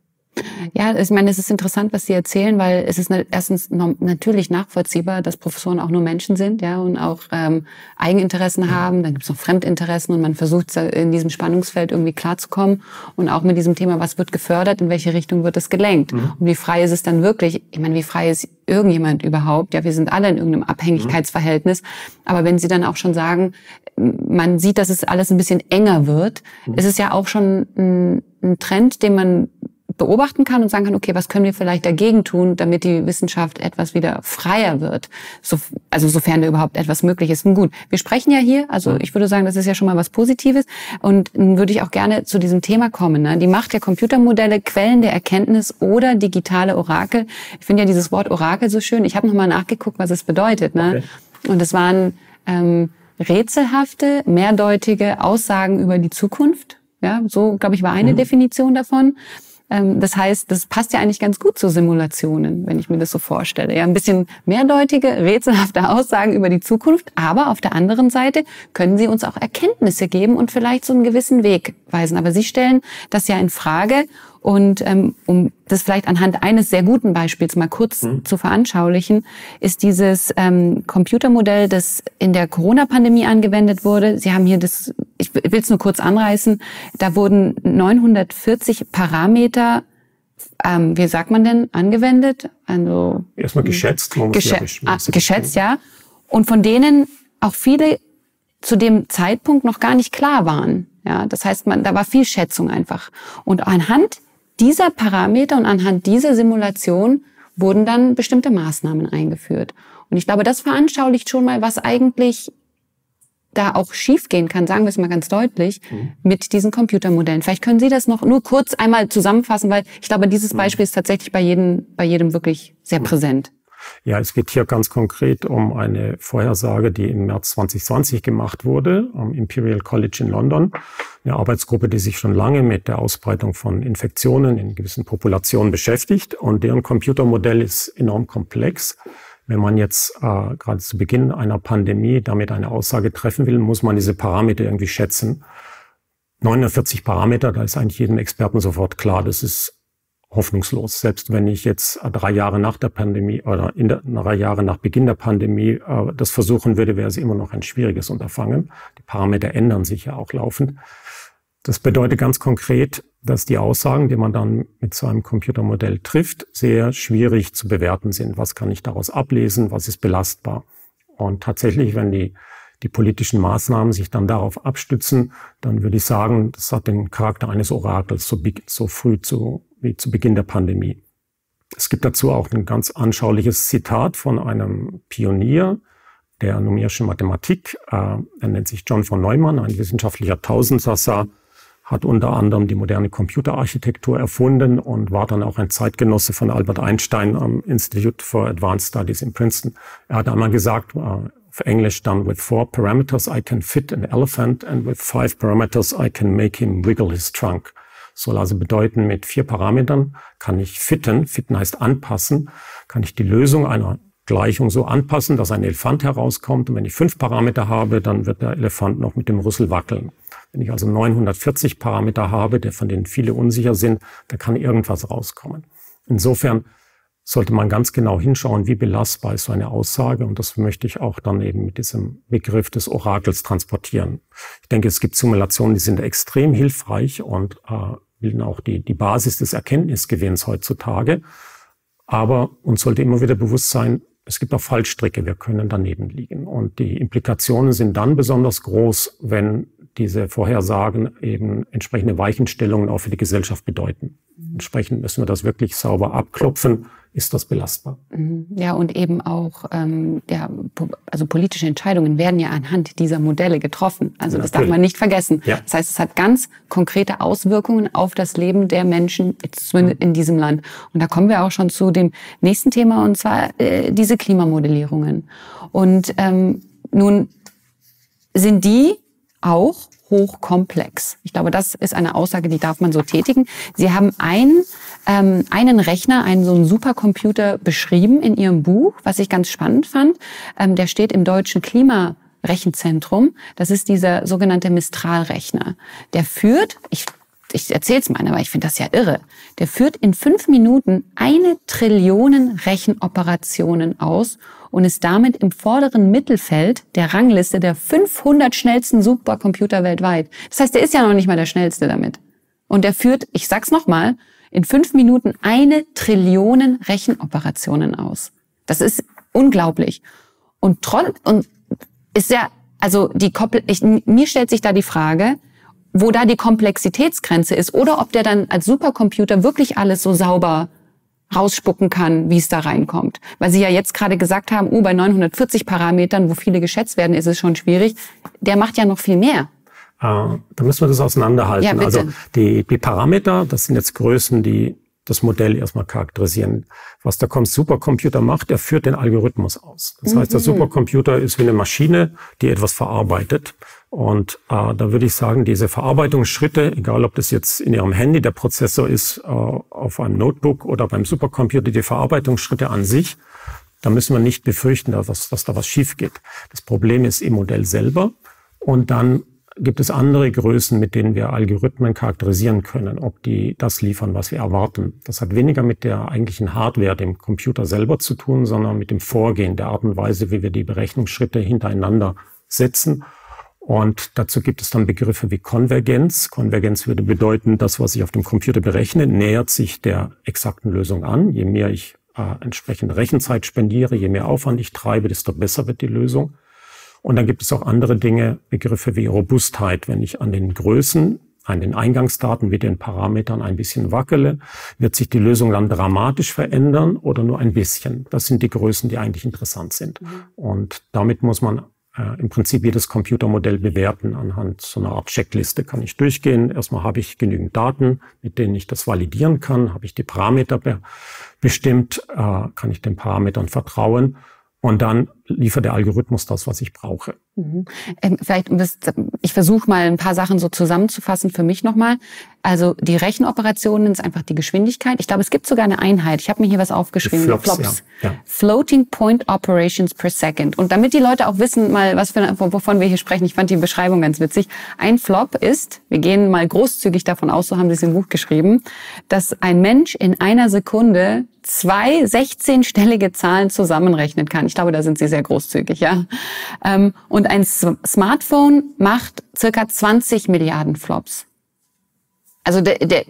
Ja, ich meine, es ist interessant, was Sie erzählen, weil es ist erstens natürlich nachvollziehbar, dass Professoren auch nur Menschen sind, ja, und auch ähm, Eigeninteressen haben. Dann gibt es noch Fremdinteressen und man versucht, in diesem Spannungsfeld irgendwie klarzukommen und auch mit diesem Thema, was wird gefördert, in welche Richtung wird es gelenkt mhm. und wie frei ist es dann wirklich? Ich meine, wie frei ist irgendjemand überhaupt? Ja, wir sind alle in irgendeinem Abhängigkeitsverhältnis. Aber wenn Sie dann auch schon sagen, man sieht, dass es alles ein bisschen enger wird, mhm. ist es ja auch schon ein, ein Trend, den man beobachten kann und sagen kann, okay, was können wir vielleicht dagegen tun, damit die Wissenschaft etwas wieder freier wird, so, also sofern da überhaupt etwas möglich ist. Nun gut, wir sprechen ja hier, also ich würde sagen, das ist ja schon mal was Positives und würde ich auch gerne zu diesem Thema kommen, ne? Die Macht der Computermodelle, Quellen der Erkenntnis oder digitale Orakel. Ich finde ja dieses Wort Orakel so schön. Ich habe nochmal nachgeguckt, was es bedeutet, ne? Okay. Und es waren ähm, rätselhafte, mehrdeutige Aussagen über die Zukunft. Ja, so, glaube ich, war eine mhm. Definition davon. Das heißt, das passt ja eigentlich ganz gut zu Simulationen, wenn ich mir das so vorstelle. Ja, ein bisschen mehrdeutige, rätselhafte Aussagen über die Zukunft, aber auf der anderen Seite können sie uns auch Erkenntnisse geben und vielleicht so einen gewissen Weg weisen. Aber Sie stellen das ja in Frage. Und ähm, um das vielleicht anhand eines sehr guten Beispiels mal kurz mhm. zu veranschaulichen, ist dieses ähm, Computermodell, das in der Corona-Pandemie angewendet wurde. Sie haben hier das, ich will es nur kurz anreißen, da wurden neunhundertvierzig Parameter, ähm, wie sagt man denn, angewendet? Also erstmal geschätzt. Man muss ja nicht, man muss ah, geschätzt, ja. Und von denen auch viele zu dem Zeitpunkt noch gar nicht klar waren. Ja, das heißt, man, da war viel Schätzung einfach. Und anhand dieser Parameter und anhand dieser Simulation wurden dann bestimmte Maßnahmen eingeführt. Und ich glaube, das veranschaulicht schon mal, was eigentlich da auch schiefgehen kann, sagen wir es mal ganz deutlich, mhm. mit diesen Computermodellen. Vielleicht können Sie das noch nur kurz einmal zusammenfassen, weil ich glaube, dieses Beispiel ist tatsächlich bei jedem, bei jedem wirklich sehr mhm. präsent. Ja, es geht hier ganz konkret um eine Vorhersage, die im März zweitausendzwanzig gemacht wurde, am Imperial College in London. Eine Arbeitsgruppe, die sich schon lange mit der Ausbreitung von Infektionen in gewissen Populationen beschäftigt. Und deren Computermodell ist enorm komplex. Wenn man jetzt äh, gerade zu Beginn einer Pandemie damit eine Aussage treffen will, muss man diese Parameter irgendwie schätzen. neunhundertvierzig Parameter, da ist eigentlich jedem Experten sofort klar, das ist hoffnungslos. Selbst wenn ich jetzt drei Jahre nach der Pandemie oder in der, drei Jahre nach Beginn der Pandemie äh, das versuchen würde, wäre es immer noch ein schwieriges Unterfangen. Die Parameter ändern sich ja auch laufend. Das bedeutet ganz konkret, dass die Aussagen, die man dann mit so einem Computermodell trifft, sehr schwierig zu bewerten sind. Was kann ich daraus ablesen? Was ist belastbar? Und tatsächlich, wenn die die politischen Maßnahmen sich dann darauf abstützen, dann würde ich sagen, das hat den Charakter eines Orakels, so, so früh zu, wie zu Beginn der Pandemie. Es gibt dazu auch ein ganz anschauliches Zitat von einem Pionier der numerischen Mathematik. Er nennt sich John von Neumann, ein wissenschaftlicher Tausendsasser, hat unter anderem die moderne Computerarchitektur erfunden und war dann auch ein Zeitgenosse von Albert Einstein am Institute for Advanced Studies in Princeton. Er hat einmal gesagt, auf Englisch dann, with four parameters I can fit an elephant and with five parameters I can make him wiggle his trunk. Soll also bedeuten, mit vier Parametern kann ich fitten, fitten heißt anpassen, kann ich die Lösung einer Gleichung so anpassen, dass ein Elefant herauskommt. Und wenn ich fünf Parameter habe, dann wird der Elefant noch mit dem Rüssel wackeln. Wenn ich also neunhundertvierzig Parameter habe, der von denen viele unsicher sind, da kann irgendwas rauskommen. Insofern sollte man ganz genau hinschauen, wie belastbar ist so eine Aussage. Und das möchte ich auch dann eben mit diesem Begriff des Orakels transportieren. Ich denke, es gibt Simulationen, die sind extrem hilfreich und äh, bilden auch die, die Basis des Erkenntnisgewinns heutzutage. Aber uns sollte immer wieder bewusst sein, es gibt auch Fallstricke, wir können daneben liegen. Und die Implikationen sind dann besonders groß, wenn diese Vorhersagen eben entsprechende Weichenstellungen auch für die Gesellschaft bedeuten. Entsprechend müssen wir das wirklich sauber abklopfen. Ist das belastbar? Ja, und eben auch, ähm, ja, also politische Entscheidungen werden ja anhand dieser Modelle getroffen. Also das darf man nicht vergessen. Ja. Das heißt, es hat ganz konkrete Auswirkungen auf das Leben der Menschen in diesem Land. Und da kommen wir auch schon zu dem nächsten Thema, und zwar äh, diese Klimamodellierungen. Und ähm, nun sind die auch hochkomplex. Ich glaube, das ist eine Aussage, die darf man so tätigen. Sie haben einen, ähm, einen Rechner, einen so einen Supercomputer beschrieben in Ihrem Buch, was ich ganz spannend fand. Ähm, der steht im Deutschen Klimarechenzentrum. Das ist dieser sogenannte Mistralrechner. Der führt, ich, ich erzähle es mal, aber ich finde das ja irre, der führt in fünf Minuten eine Trillion Rechenoperationen aus und ist damit im vorderen Mittelfeld der Rangliste der fünfhundert schnellsten Supercomputer weltweit. Das heißt, der ist ja noch nicht mal der schnellste damit. Und der führt, ich sag's nochmal, in fünf Minuten eine Trillion Rechenoperationen aus. Das ist unglaublich. Und trotz, und ist ja, also die Koppel, ich, mir stellt sich da die Frage, wo da die Komplexitätsgrenze ist oder ob der dann als Supercomputer wirklich alles so sauber rausspucken kann, wie es da reinkommt. Weil Sie ja jetzt gerade gesagt haben, oh, bei neunhundertvierzig Parametern, wo viele geschätzt werden, ist es schon schwierig. Der macht ja noch viel mehr. Äh, da müssen wir das auseinanderhalten. Ja, also die, die Parameter, das sind jetzt Größen, die das Modell erstmal charakterisieren. Was der Supercomputer macht, er führt den Algorithmus aus. Das mhm. heißt, der Supercomputer ist wie eine Maschine, die etwas verarbeitet. Und äh, da würde ich sagen, diese Verarbeitungsschritte, egal ob das jetzt in Ihrem Handy der Prozessor ist, äh, auf einem Notebook oder beim Supercomputer, die Verarbeitungsschritte an sich, da müssen wir nicht befürchten, dass, dass da was schief geht. Das Problem ist im Modell selber. Und dann gibt es andere Größen, mit denen wir Algorithmen charakterisieren können, ob die das liefern, was wir erwarten. Das hat weniger mit der eigentlichen Hardware, dem Computer selber zu tun, sondern mit dem Vorgehen, der Art und Weise, wie wir die Berechnungsschritte hintereinander setzen. Und dazu gibt es dann Begriffe wie Konvergenz. Konvergenz würde bedeuten, das, was ich auf dem Computer berechne, nähert sich der exakten Lösung an. Je mehr ich äh, entsprechend Rechenzeit spendiere, je mehr Aufwand ich treibe, desto besser wird die Lösung. Und dann gibt es auch andere Dinge, Begriffe wie Robustheit. Wenn ich an den Größen, an den Eingangsdaten wie den Parametern ein bisschen wackele, wird sich die Lösung dann dramatisch verändern oder nur ein bisschen. Das sind die Größen, die eigentlich interessant sind. Mhm. Und damit muss man äh, im Prinzip jedes Computermodell bewerten anhand so einer Art Checkliste. Kann ich durchgehen? Erstmal habe ich genügend Daten, mit denen ich das validieren kann. Habe ich die Parameter be- bestimmt? Äh, kann ich den Parametern vertrauen? Und dann liefert der Algorithmus das, was ich brauche. Mhm. Ähm, vielleicht, ich versuche mal ein paar Sachen so zusammenzufassen für mich nochmal. Also die Rechenoperationen ist einfach die Geschwindigkeit. Ich glaube, es gibt sogar eine Einheit. Ich habe mir hier was aufgeschrieben. Flops. Flops. Ja. Ja. Floating Point Operations per Second. Und damit die Leute auch wissen, mal, was für, wovon wir hier sprechen, ich fand die Beschreibung ganz witzig. Ein Flop ist, wir gehen mal großzügig davon aus, so haben sie es im Buch geschrieben, dass ein Mensch in einer Sekunde zwei sechzehnstellige Zahlen zusammenrechnen kann. Ich glaube, da sind Sie sehr großzügig, ja. Und ein Smartphone macht circa zwanzig Milliarden Flops. Also, der, der,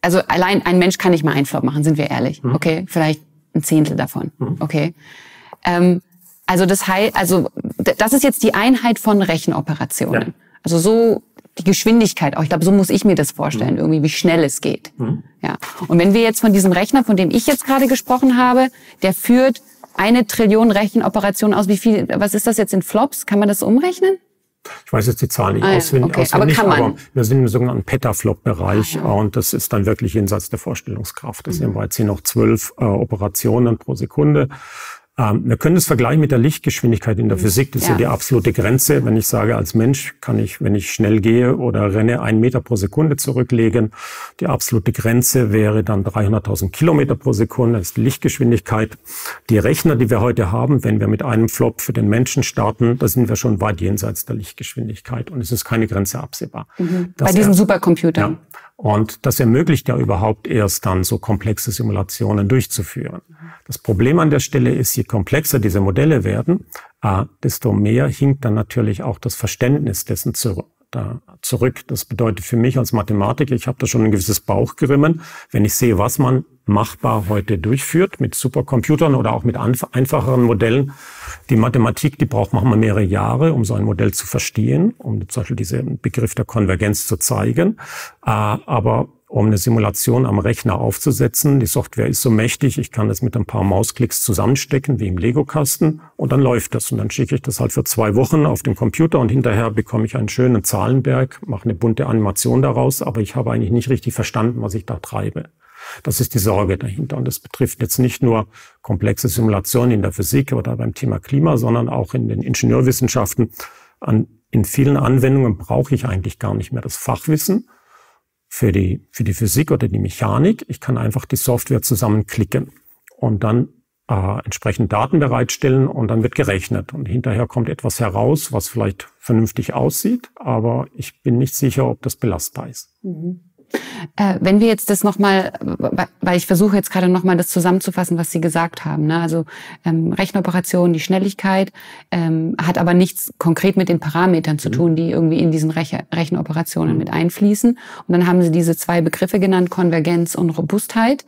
also allein ein Mensch kann nicht mal einen Flop machen, sind wir ehrlich. Okay, vielleicht ein Zehntel davon. Okay. Also das heißt, also das ist jetzt die Einheit von Rechenoperationen. Ja. Also so die Geschwindigkeit auch. Ich glaube, so muss ich mir das vorstellen, irgendwie, wie schnell es geht. Mhm. Ja. Und wenn wir jetzt von diesem Rechner, von dem ich jetzt gerade gesprochen habe, der führt eine Trillion Rechenoperationen aus. Wie viel, was ist das jetzt in Flops? Kann man das umrechnen? Ich weiß jetzt die Zahl nicht ah, auswendig, okay. auswendig aber, kann man. aber wir sind im sogenannten Petaflop-Bereich ah, ja. und das ist dann wirklich jenseits der Vorstellungskraft. Das mhm. sind bereits hier noch zwölf äh, Operationen pro Sekunde. Ähm, wir können das vergleichen mit der Lichtgeschwindigkeit in der Physik. Das ist ja die absolute Grenze. Wenn ich sage, als Mensch kann ich, wenn ich schnell gehe oder renne, einen Meter pro Sekunde zurücklegen. Die absolute Grenze wäre dann dreihunderttausend Kilometer pro Sekunde. Das ist die Lichtgeschwindigkeit. Die Rechner, die wir heute haben, wenn wir mit einem Flop für den Menschen starten, da sind wir schon weit jenseits der Lichtgeschwindigkeit. Und es ist keine Grenze absehbar. Mhm. Bei diesen Supercomputern. Ja. Und das ermöglicht ja überhaupt erst dann so komplexe Simulationen durchzuführen. Das Problem an der Stelle ist, je komplexer diese Modelle werden, äh, desto mehr hinkt dann natürlich auch das Verständnis dessen zu, da, zurück. Das bedeutet für mich als Mathematiker, ich habe da schon ein gewisses Bauchgrimmen, wenn ich sehe, was man machbar heute durchführt mit Supercomputern oder auch mit einfacheren Modellen. Die Mathematik, die braucht manchmal mehrere Jahre, um so ein Modell zu verstehen, um zum Beispiel diesen Begriff der Konvergenz zu zeigen. Aber um eine Simulation am Rechner aufzusetzen, die Software ist so mächtig, ich kann das mit ein paar Mausklicks zusammenstecken, wie im Lego-Kasten, und dann läuft das. Und dann schicke ich das halt für zwei Wochen auf den Computer und hinterher bekomme ich einen schönen Zahlenberg, mache eine bunte Animation daraus, aber ich habe eigentlich nicht richtig verstanden, was ich da treibe. Das ist die Sorge dahinter. Und das betrifft jetzt nicht nur komplexe Simulationen in der Physik oder beim Thema Klima, sondern auch in den Ingenieurwissenschaften. An, in vielen Anwendungen brauche ich eigentlich gar nicht mehr das Fachwissen für die, für die Physik oder die Mechanik. Ich kann einfach die Software zusammenklicken und dann äh, entsprechend Daten bereitstellen und dann wird gerechnet. Und hinterher kommt etwas heraus, was vielleicht vernünftig aussieht, aber ich bin nicht sicher, ob das belastbar ist. Mhm. Wenn wir jetzt das nochmal, weil ich versuche jetzt gerade nochmal das zusammenzufassen, was Sie gesagt haben, ne? Also ähm, Rechenoperation, die Schnelligkeit, ähm, hat aber nichts konkret mit den Parametern zu tun, die irgendwie in diesen Reche- Rechenoperationen mit einfließen. Und dann haben Sie diese zwei Begriffe genannt, Konvergenz und Robustheit.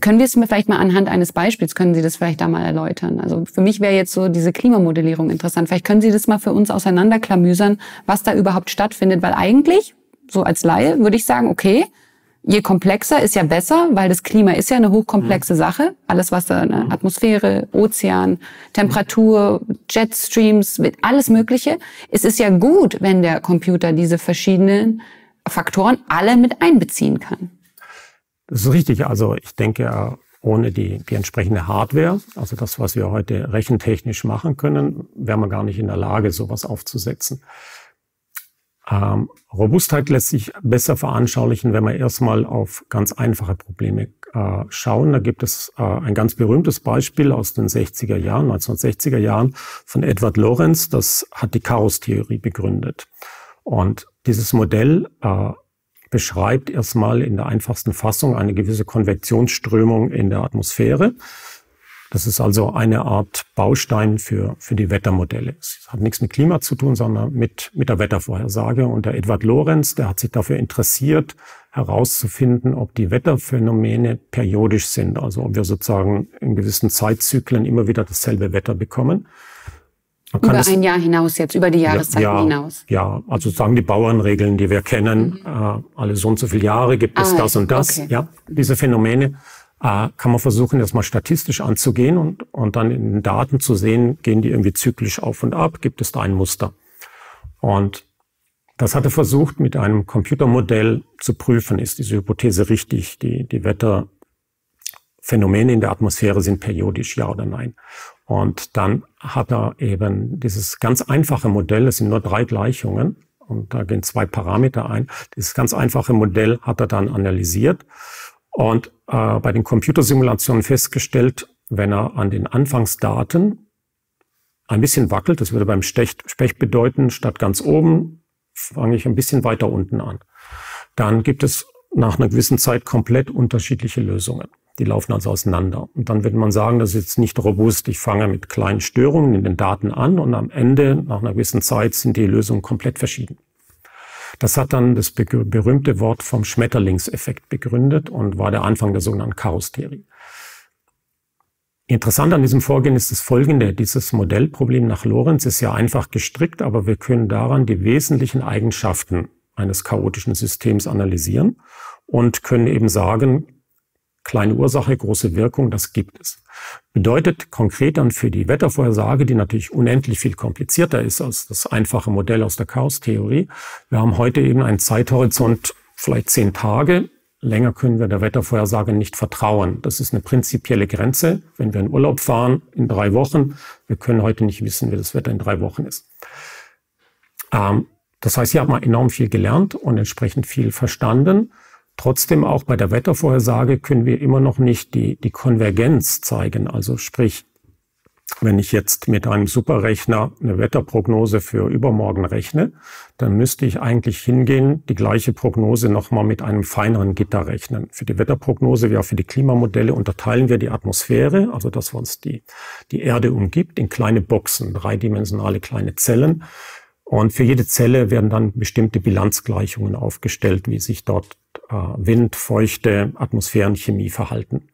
Können wir es mir vielleicht mal anhand eines Beispiels, können Sie das vielleicht da mal erläutern? Also für mich wäre jetzt so diese Klimamodellierung interessant. Vielleicht können Sie das mal für uns auseinanderklamüsern, was da überhaupt stattfindet, weil eigentlich, so als Laie würde ich sagen, okay, je komplexer ist ja besser, weil das Klima ist ja eine hochkomplexe mhm. Sache. Alles, was da, ne? Atmosphäre, Ozean, Temperatur, Jetstreams, alles Mögliche. Es ist ja gut, wenn der Computer diese verschiedenen Faktoren alle mit einbeziehen kann. Das ist richtig. Also ich denke, ohne die, die entsprechende Hardware, also das, was wir heute rechentechnisch machen können, wären wir gar nicht in der Lage, sowas aufzusetzen. Ähm, Robustheit lässt sich besser veranschaulichen, wenn wir erstmal auf ganz einfache Probleme äh, schauen. Da gibt es äh, ein ganz berühmtes Beispiel aus den sechziger Jahren, neunzehnhundertsechziger Jahren von Edward Lorenz. Das hat die Chaostheorie begründet. Und dieses Modell äh, beschreibt erstmal in der einfachsten Fassung eine gewisse Konvektionsströmung in der Atmosphäre. Das ist also eine Art Baustein für, für die Wettermodelle. Es hat nichts mit Klima zu tun, sondern mit, mit der Wettervorhersage. Und der Edward Lorenz, der hat sich dafür interessiert, herauszufinden, ob die Wetterphänomene periodisch sind. Also ob wir sozusagen in gewissen Zeitzyklen immer wieder dasselbe Wetter bekommen. Man über ein Jahr hinaus jetzt, über die Jahreszeiten ja, ja, hinaus. Ja, also sozusagen die Bauernregeln, die wir kennen, mhm. äh, alle so und so viele Jahre gibt es ah, das und das. Okay. Ja, diese Phänomene äh, kann man versuchen, erstmal statistisch anzugehen und, und dann in den Daten zu sehen, gehen die irgendwie zyklisch auf und ab, gibt es da ein Muster. Und das hat er versucht, mit einem Computermodell zu prüfen, ist diese Hypothese richtig, die, die Wetterphänomene in der Atmosphäre sind periodisch, ja oder nein. Und dann hat er eben dieses ganz einfache Modell, es sind nur drei Gleichungen und da gehen zwei Parameter ein. Dieses ganz einfache Modell hat er dann analysiert und äh, bei den Computersimulationen festgestellt, wenn er an den Anfangsdaten ein bisschen wackelt, das würde beim Stech, Specht bedeuten, statt ganz oben fange ich ein bisschen weiter unten an. Dann gibt es nach einer gewissen Zeit komplett unterschiedliche Lösungen. Die laufen also auseinander. Und dann würde man sagen, das ist jetzt nicht robust. Ich fange mit kleinen Störungen in den Daten an und am Ende, nach einer gewissen Zeit, sind die Lösungen komplett verschieden. Das hat dann das berühmte Wort vom Schmetterlingseffekt begründet und war der Anfang der sogenannten Chaostheorie. Interessant an diesem Vorgehen ist das Folgende. Dieses Modellproblem nach Lorenz ist ja einfach gestrickt, aber wir können daran die wesentlichen Eigenschaften eines chaotischen Systems analysieren und können eben sagen, kleine Ursache, große Wirkung, das gibt es. Bedeutet konkret dann für die Wettervorhersage, die natürlich unendlich viel komplizierter ist als das einfache Modell aus der Chaostheorie. Wir haben heute eben einen Zeithorizont, vielleicht zehn Tage. Länger können wir der Wettervorhersage nicht vertrauen. Das ist eine prinzipielle Grenze. Wenn wir in Urlaub fahren, in drei Wochen, wir können heute nicht wissen, wie das Wetter in drei Wochen ist. Ähm, das heißt, hier hat man enorm viel gelernt und entsprechend viel verstanden. Trotzdem auch bei der Wettervorhersage können wir immer noch nicht die, die Konvergenz zeigen. Also sprich, wenn ich jetzt mit einem Superrechner eine Wetterprognose für übermorgen rechne, dann müsste ich eigentlich hingehen, die gleiche Prognose nochmal mit einem feineren Gitter rechnen. Für die Wetterprognose wie auch für die Klimamodelle unterteilen wir die Atmosphäre, also das, was die, die Erde umgibt, in kleine Boxen, dreidimensionale kleine Zellen. Und für jede Zelle werden dann bestimmte Bilanzgleichungen aufgestellt, wie sich dort Wind, Feuchte, Atmosphärenchemie verhalten.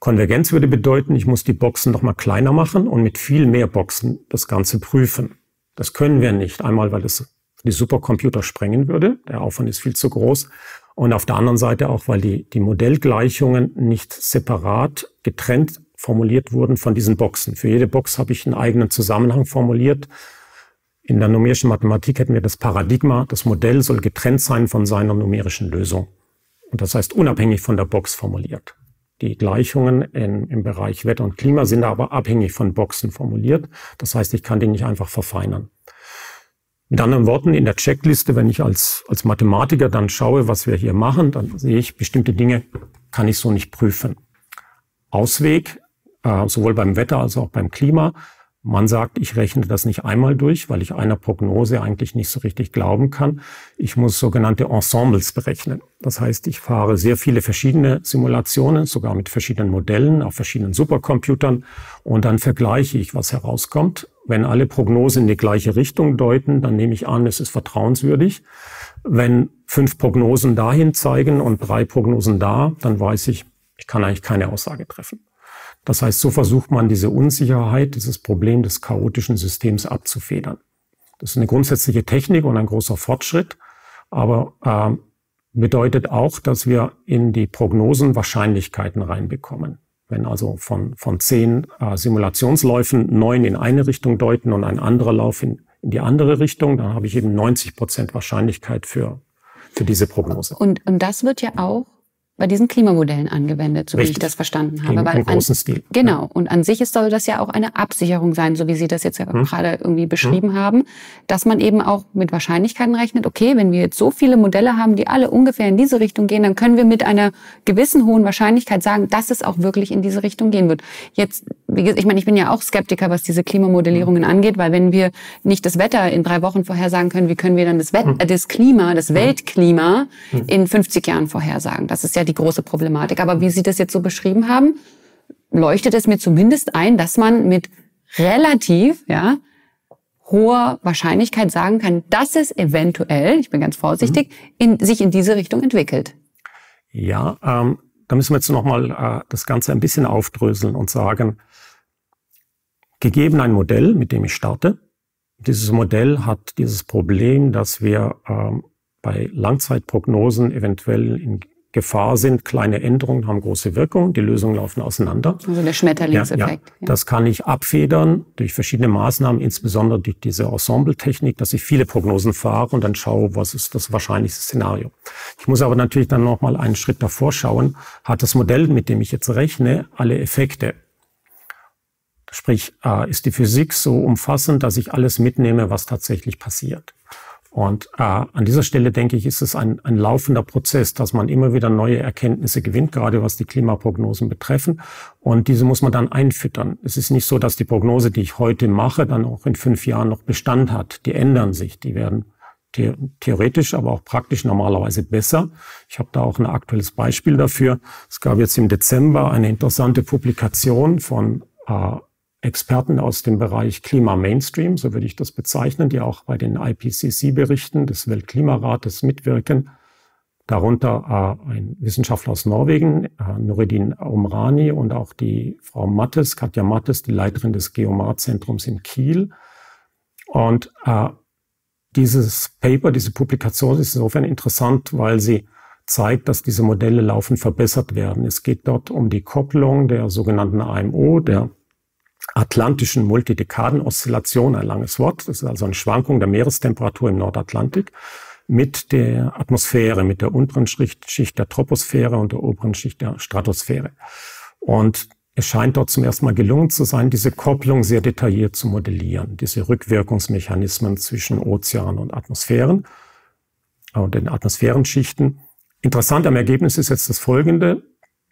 Konvergenz würde bedeuten, ich muss die Boxen noch mal kleiner machen und mit viel mehr Boxen das Ganze prüfen. Das können wir nicht. Einmal, weil das die Supercomputer sprengen würde. Der Aufwand ist viel zu groß. Und auf der anderen Seite auch, weil die, die Modellgleichungen nicht separat getrennt formuliert wurden von diesen Boxen. Für jede Box habe ich einen eigenen Zusammenhang formuliert. In der numerischen Mathematik hätten wir das Paradigma, das Modell soll getrennt sein von seiner numerischen Lösung. Und das heißt unabhängig von der Box formuliert. Die Gleichungen in, im Bereich Wetter und Klima sind aber abhängig von Boxen formuliert. Das heißt, ich kann die nicht einfach verfeinern. Mit anderen Worten, in der Checkliste, wenn ich als, als Mathematiker dann schaue, was wir hier machen, dann sehe ich, bestimmte Dinge kann ich so nicht prüfen. Ausweg, äh, sowohl beim Wetter als auch beim Klima. Man sagt, ich rechne das nicht einmal durch, weil ich einer Prognose eigentlich nicht so richtig glauben kann. Ich muss sogenannte Ensembles berechnen. Das heißt, ich fahre sehr viele verschiedene Simulationen, sogar mit verschiedenen Modellen, auf verschiedenen Supercomputern. Und dann vergleiche ich, was herauskommt. Wenn alle Prognosen in die gleiche Richtung deuten, dann nehme ich an, es ist vertrauenswürdig. Wenn fünf Prognosen dahin zeigen und drei Prognosen da, dann weiß ich, ich kann eigentlich keine Aussage treffen. Das heißt, so versucht man diese Unsicherheit, dieses Problem des chaotischen Systems abzufedern. Das ist eine grundsätzliche Technik und ein großer Fortschritt, aber äh, bedeutet auch, dass wir in die Prognosen Wahrscheinlichkeiten reinbekommen. Wenn also von, von zehn äh, Simulationsläufen neun in eine Richtung deuten und ein anderer Lauf in, in die andere Richtung, dann habe ich eben neunzig Prozent Wahrscheinlichkeit für, für diese Prognose. Und, und das wird ja auch bei diesen Klimamodellen angewendet, so Richtig. Wie ich das verstanden habe. Weil im großen an, Stil. Genau. Ja. Und an sich ist, soll das ja auch eine Absicherung sein, so wie Sie das jetzt ja hm. gerade irgendwie beschrieben hm. haben, dass man eben auch mit Wahrscheinlichkeiten rechnet, okay, wenn wir jetzt so viele Modelle haben, die alle ungefähr in diese Richtung gehen, dann können wir mit einer gewissen hohen Wahrscheinlichkeit sagen, dass es auch wirklich in diese Richtung gehen wird. Jetzt, wie gesagt, ich meine, ich bin ja auch Skeptiker, was diese Klimamodellierungen hm. angeht, weil wenn wir nicht das Wetter in drei Wochen vorhersagen können, wie können wir dann das, Wett, hm. äh, das Klima, das hm. Weltklima hm. in fünfzig Jahren vorhersagen? Das ist ja die große Problematik. Aber wie Sie das jetzt so beschrieben haben, leuchtet es mir zumindest ein, dass man mit relativ ja, hoher Wahrscheinlichkeit sagen kann, dass es eventuell, ich bin ganz vorsichtig, in, sich in diese Richtung entwickelt. Ja, ähm, da müssen wir jetzt nochmal äh, das Ganze ein bisschen aufdröseln und sagen, gegeben ein Modell, mit dem ich starte, dieses Modell hat dieses Problem, dass wir ähm, bei Langzeitprognosen eventuell in Gefahr sind, kleine Änderungen haben große Wirkung, die Lösungen laufen auseinander. Also der Schmetterlingseffekt. Ja, ja. Das kann ich abfedern durch verschiedene Maßnahmen, insbesondere durch diese Ensemble-Technik, dass ich viele Prognosen fahre und dann schaue, was ist das wahrscheinlichste Szenario. Ich muss aber natürlich dann nochmal einen Schritt davor schauen, hat das Modell, mit dem ich jetzt rechne, alle Effekte? Sprich, ist die Physik so umfassend, dass ich alles mitnehme, was tatsächlich passiert? Und äh, an dieser Stelle, denke ich, ist es ein, ein laufender Prozess, dass man immer wieder neue Erkenntnisse gewinnt, gerade was die Klimaprognosen betreffen. Und diese muss man dann einfüttern. Es ist nicht so, dass die Prognose, die ich heute mache, dann auch in fünf Jahren noch Bestand hat. Die ändern sich, die werden the- theoretisch, aber auch praktisch normalerweise besser. Ich habe da auch ein aktuelles Beispiel dafür. Es gab jetzt im Dezember eine interessante Publikation von äh, Experten aus dem Bereich Klima-Mainstream, so würde ich das bezeichnen, die auch bei den I P C C-Berichten des Weltklimarates mitwirken. Darunter äh, ein Wissenschaftler aus Norwegen, äh, Nureddin Omrani, und auch die Frau Mattes, Katja Mattes, die Leiterin des Geomar-Zentrums in Kiel. Und äh, dieses Paper, diese Publikation ist insofern interessant, weil sie zeigt, dass diese Modelle laufend verbessert werden. Es geht dort um die Kopplung der sogenannten A M O, der atlantischen Multidekaden-Oszillation, ein langes Wort, das ist also eine Schwankung der Meerestemperatur im Nordatlantik, mit der Atmosphäre, mit der unteren Schicht der Troposphäre und der oberen Schicht der Stratosphäre. Und es scheint dort zum ersten Mal gelungen zu sein, diese Kopplung sehr detailliert zu modellieren, diese Rückwirkungsmechanismen zwischen Ozean und Atmosphären, und den Atmosphärenschichten. Interessant am Ergebnis ist jetzt das folgende.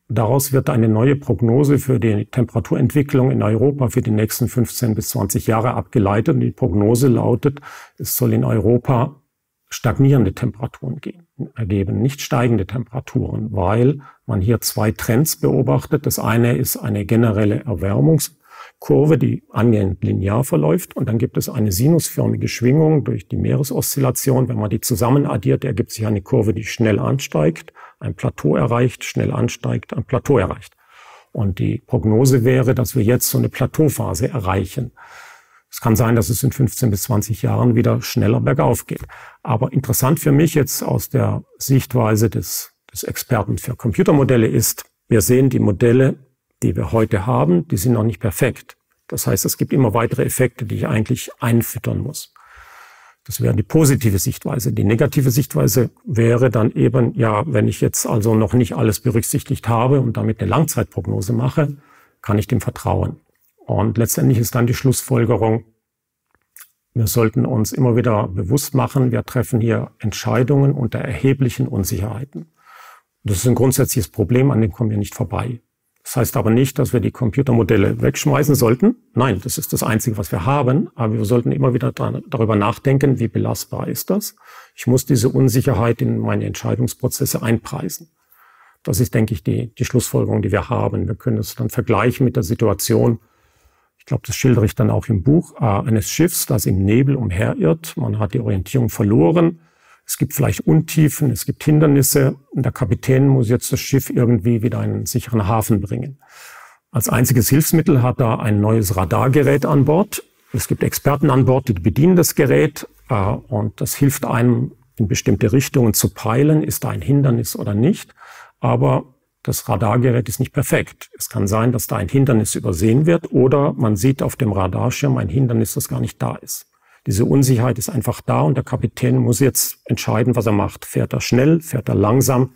Daraus wird eine neue Prognose für die Temperaturentwicklung in Europa für die nächsten fünfzehn bis zwanzig Jahre abgeleitet. Und die Prognose lautet, es soll in Europa stagnierende Temperaturen ergeben, nicht steigende Temperaturen, weil man hier zwei Trends beobachtet. Das eine ist eine generelle Erwärmungskurve, die annähernd linear verläuft. Und dann gibt es eine sinusförmige Schwingung durch die Meeresoszillation. Wenn man die zusammen addiert, ergibt sich eine Kurve, die schnell ansteigt, ein Plateau erreicht, schnell ansteigt, ein Plateau erreicht. Und die Prognose wäre, dass wir jetzt so eine Plateauphase erreichen. Es kann sein, dass es in fünfzehn bis zwanzig Jahren wieder schneller bergauf geht. Aber interessant für mich jetzt aus der Sichtweise des, des Experten für Computermodelle ist, wir sehen die Modelle, die wir heute haben, die sind noch nicht perfekt. Das heißt, es gibt immer weitere Effekte, die ich eigentlich einfüttern muss. Das wäre die positive Sichtweise. Die negative Sichtweise wäre dann eben, ja, wenn ich jetzt also noch nicht alles berücksichtigt habe und damit eine Langzeitprognose mache, kann ich dem vertrauen. Und letztendlich ist dann die Schlussfolgerung, wir sollten uns immer wieder bewusst machen, wir treffen hier Entscheidungen unter erheblichen Unsicherheiten. Das ist ein grundsätzliches Problem, an dem kommen wir nicht vorbei. Das heißt aber nicht, dass wir die Computermodelle wegschmeißen sollten. Nein, das ist das Einzige, was wir haben. Aber wir sollten immer wieder dran, darüber nachdenken, wie belastbar ist das? Ich muss diese Unsicherheit in meine Entscheidungsprozesse einpreisen. Das ist, denke ich, die, die Schlussfolgerung, die wir haben. Wir können es dann vergleichen mit der Situation, ich glaube, das schildere ich dann auch im Buch, äh, eines Schiffs, das im Nebel umherirrt. Man hat die Orientierung verloren. Es gibt vielleicht Untiefen, es gibt Hindernisse und der Kapitän muss jetzt das Schiff irgendwie wieder in einen sicheren Hafen bringen. Als einziges Hilfsmittel hat er ein neues Radargerät an Bord. Es gibt Experten an Bord, die bedienen das Gerät äh, und das hilft einem, in bestimmte Richtungen zu peilen, ist da ein Hindernis oder nicht. Aber das Radargerät ist nicht perfekt. Es kann sein, dass da ein Hindernis übersehen wird oder man sieht auf dem Radarschirm ein Hindernis, das gar nicht da ist. Diese Unsicherheit ist einfach da und der Kapitän muss jetzt entscheiden, was er macht. Fährt er schnell, fährt er langsam?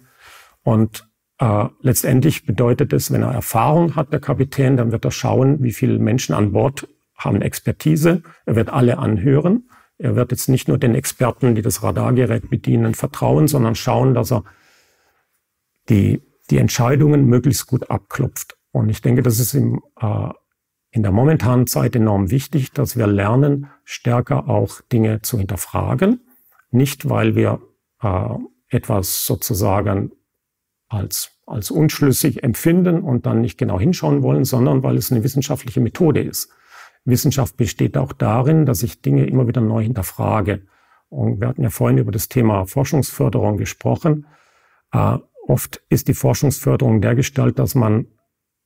Und Äh, letztendlich bedeutet es, wenn er Erfahrung hat, der Kapitän, dann wird er schauen, wie viele Menschen an Bord haben Expertise. Er wird alle anhören. Er wird jetzt nicht nur den Experten, die das Radargerät bedienen, vertrauen, sondern schauen, dass er die, die Entscheidungen möglichst gut abklopft. Und ich denke, das ist im, äh, in der momentanen Zeit enorm wichtig, dass wir lernen, stärker auch Dinge zu hinterfragen. Nicht, weil wir äh, etwas sozusagen als, als unschlüssig empfinden und dann nicht genau hinschauen wollen, sondern weil es eine wissenschaftliche Methode ist. Wissenschaft besteht auch darin, dass ich Dinge immer wieder neu hinterfrage. Und wir hatten ja vorhin über das Thema Forschungsförderung gesprochen. Äh, oft ist die Forschungsförderung dergestalt, dass man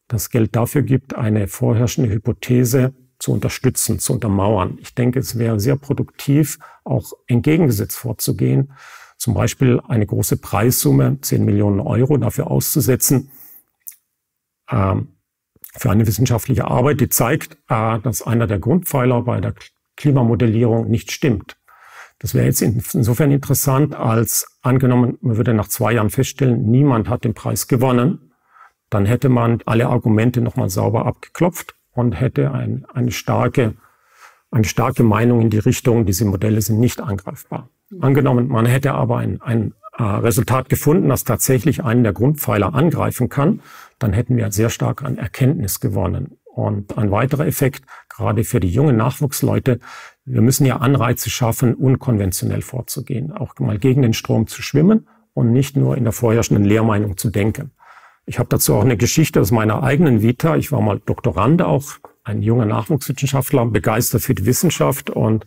das Geld dafür gibt, eine vorherrschende Hypothese zu unterstützen, zu untermauern. Ich denke, es wäre sehr produktiv, auch entgegengesetzt vorzugehen, zum Beispiel eine große Preissumme, zehn Millionen Euro, dafür auszusetzen, äh, für eine wissenschaftliche Arbeit, die zeigt, dass einer der Grundpfeiler bei der Klimamodellierung nicht stimmt. Das wäre jetzt insofern interessant, als angenommen, man würde nach zwei Jahren feststellen, niemand hat den Preis gewonnen. Dann hätte man alle Argumente nochmal sauber abgeklopft und hätte ein, eine, starke, eine starke Meinung in die Richtung, diese Modelle sind nicht angreifbar. Angenommen, man hätte aber ein, ein Resultat gefunden, das tatsächlich einen der Grundpfeiler angreifen kann, dann hätten wir sehr stark an Erkenntnis gewonnen. Und ein weiterer Effekt, gerade für die jungen Nachwuchsleute, wir müssen ja Anreize schaffen, unkonventionell vorzugehen, auch mal gegen den Strom zu schwimmen und nicht nur in der vorherrschenden Lehrmeinung zu denken. Ich habe dazu auch eine Geschichte aus meiner eigenen Vita. Ich war mal Doktorand auch, ein junger Nachwuchswissenschaftler, begeistert für die Wissenschaft, und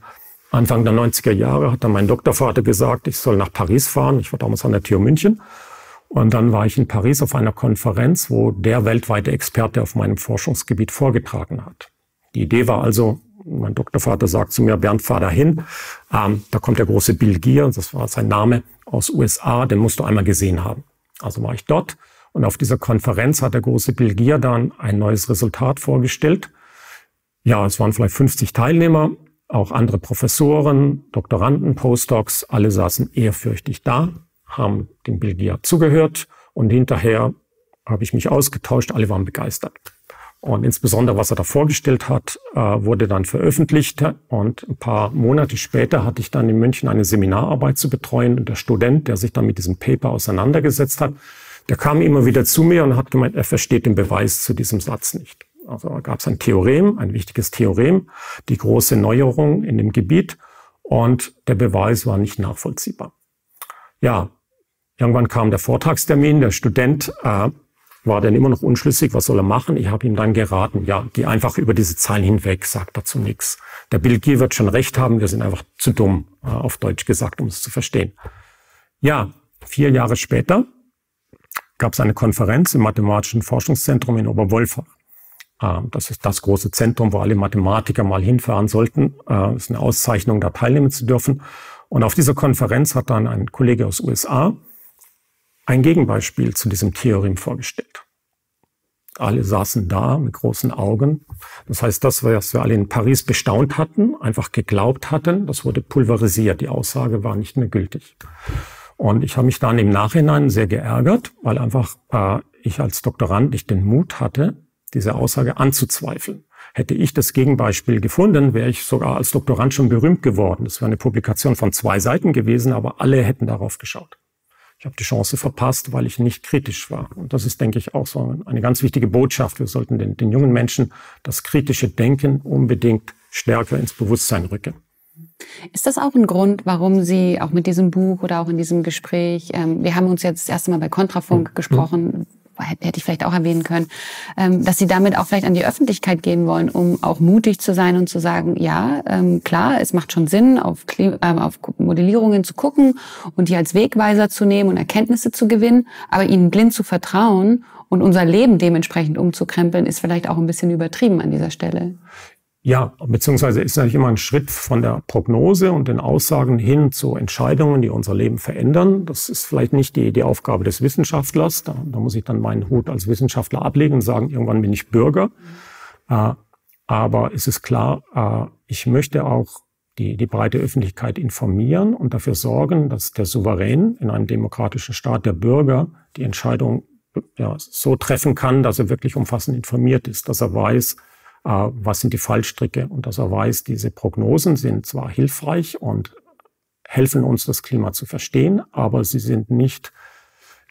Anfang der neunziger Jahre hat dann mein Doktorvater gesagt, ich soll nach Paris fahren. Ich war damals an der T U München. Und dann war ich in Paris auf einer Konferenz, wo der weltweite Experte auf meinem Forschungsgebiet vorgetragen hat. Die Idee war also, mein Doktorvater sagt zu mir, Bernd, fahr dahin. Ähm, da kommt der große Bill Gear, das war sein Name, aus U S A, den musst du einmal gesehen haben. Also war ich dort, und auf dieser Konferenz hat der große Bill Gear dann ein neues Resultat vorgestellt. Ja, es waren vielleicht fünfzig Teilnehmer. Auch andere Professoren, Doktoranden, Postdocs, alle saßen ehrfürchtig da, haben dem Bill Gear zugehört, und hinterher habe ich mich ausgetauscht, alle waren begeistert. Und insbesondere, was er da vorgestellt hat, wurde dann veröffentlicht, und ein paar Monate später hatte ich dann in München eine Seminararbeit zu betreuen, und der Student, der sich dann mit diesem Paper auseinandergesetzt hat, der kam immer wieder zu mir und hat gemeint, er versteht den Beweis zu diesem Satz nicht. Also da gab es ein Theorem, ein wichtiges Theorem, die große Neuerung in dem Gebiet, und der Beweis war nicht nachvollziehbar. Ja, irgendwann kam der Vortragstermin, der Student äh, war dann immer noch unschlüssig, was soll er machen? Ich habe ihm dann geraten, ja, geh einfach über diese Zahlen hinweg, sagt dazu nichts. Der Bill Gear wird schon recht haben, wir sind einfach zu dumm, äh, auf Deutsch gesagt, um es zu verstehen. Ja, vier Jahre später gab es eine Konferenz im Mathematischen Forschungszentrum in Oberwolfach. Das ist das große Zentrum, wo alle Mathematiker mal hinfahren sollten. Es ist eine Auszeichnung, da teilnehmen zu dürfen. Und auf dieser Konferenz hat dann ein Kollege aus U S A ein Gegenbeispiel zu diesem Theorem vorgestellt. Alle saßen da mit großen Augen. Das heißt, das, was wir alle in Paris bestaunt hatten, einfach geglaubt hatten, das wurde pulverisiert. Die Aussage war nicht mehr gültig. Und ich habe mich dann im Nachhinein sehr geärgert, weil einfach äh, ich als Doktorand nicht den Mut hatte, diese Aussage anzuzweifeln. Hätte ich das Gegenbeispiel gefunden, wäre ich sogar als Doktorand schon berühmt geworden. Das wäre eine Publikation von zwei Seiten gewesen, aber alle hätten darauf geschaut. Ich habe die Chance verpasst, weil ich nicht kritisch war. Und das ist, denke ich, auch so eine ganz wichtige Botschaft. Wir sollten den, den jungen Menschen das kritische Denken unbedingt stärker ins Bewusstsein rücken. Ist das auch ein Grund, warum Sie auch mit diesem Buch oder auch in diesem Gespräch, ähm, wir haben uns jetzt das erste Mal bei Kontrafunk mhm. gesprochen, hätte ich vielleicht auch erwähnen können, dass Sie damit auch vielleicht an die Öffentlichkeit gehen wollen, um auch mutig zu sein und zu sagen, ja, klar, es macht schon Sinn, auf, äh, auf Modellierungen zu gucken und die als Wegweiser zu nehmen und Erkenntnisse zu gewinnen, aber ihnen blind zu vertrauen und unser Leben dementsprechend umzukrempeln, ist vielleicht auch ein bisschen übertrieben an dieser Stelle. Ja, beziehungsweise ist natürlich immer ein Schritt von der Prognose und den Aussagen hin zu Entscheidungen, die unser Leben verändern. Das ist vielleicht nicht die, die Aufgabe des Wissenschaftlers. Da, da muss ich dann meinen Hut als Wissenschaftler ablegen und sagen, irgendwann bin ich Bürger. Äh, aber es ist klar, äh, ich möchte auch die, die breite Öffentlichkeit informieren und dafür sorgen, dass der Souverän in einem demokratischen Staat, der Bürger, die Entscheidung ja, so treffen kann, dass er wirklich umfassend informiert ist, dass er weiß, äh, was sind die Fallstricke und dass er weiß, diese Prognosen sind zwar hilfreich und helfen uns, das Klima zu verstehen, aber sie sind nicht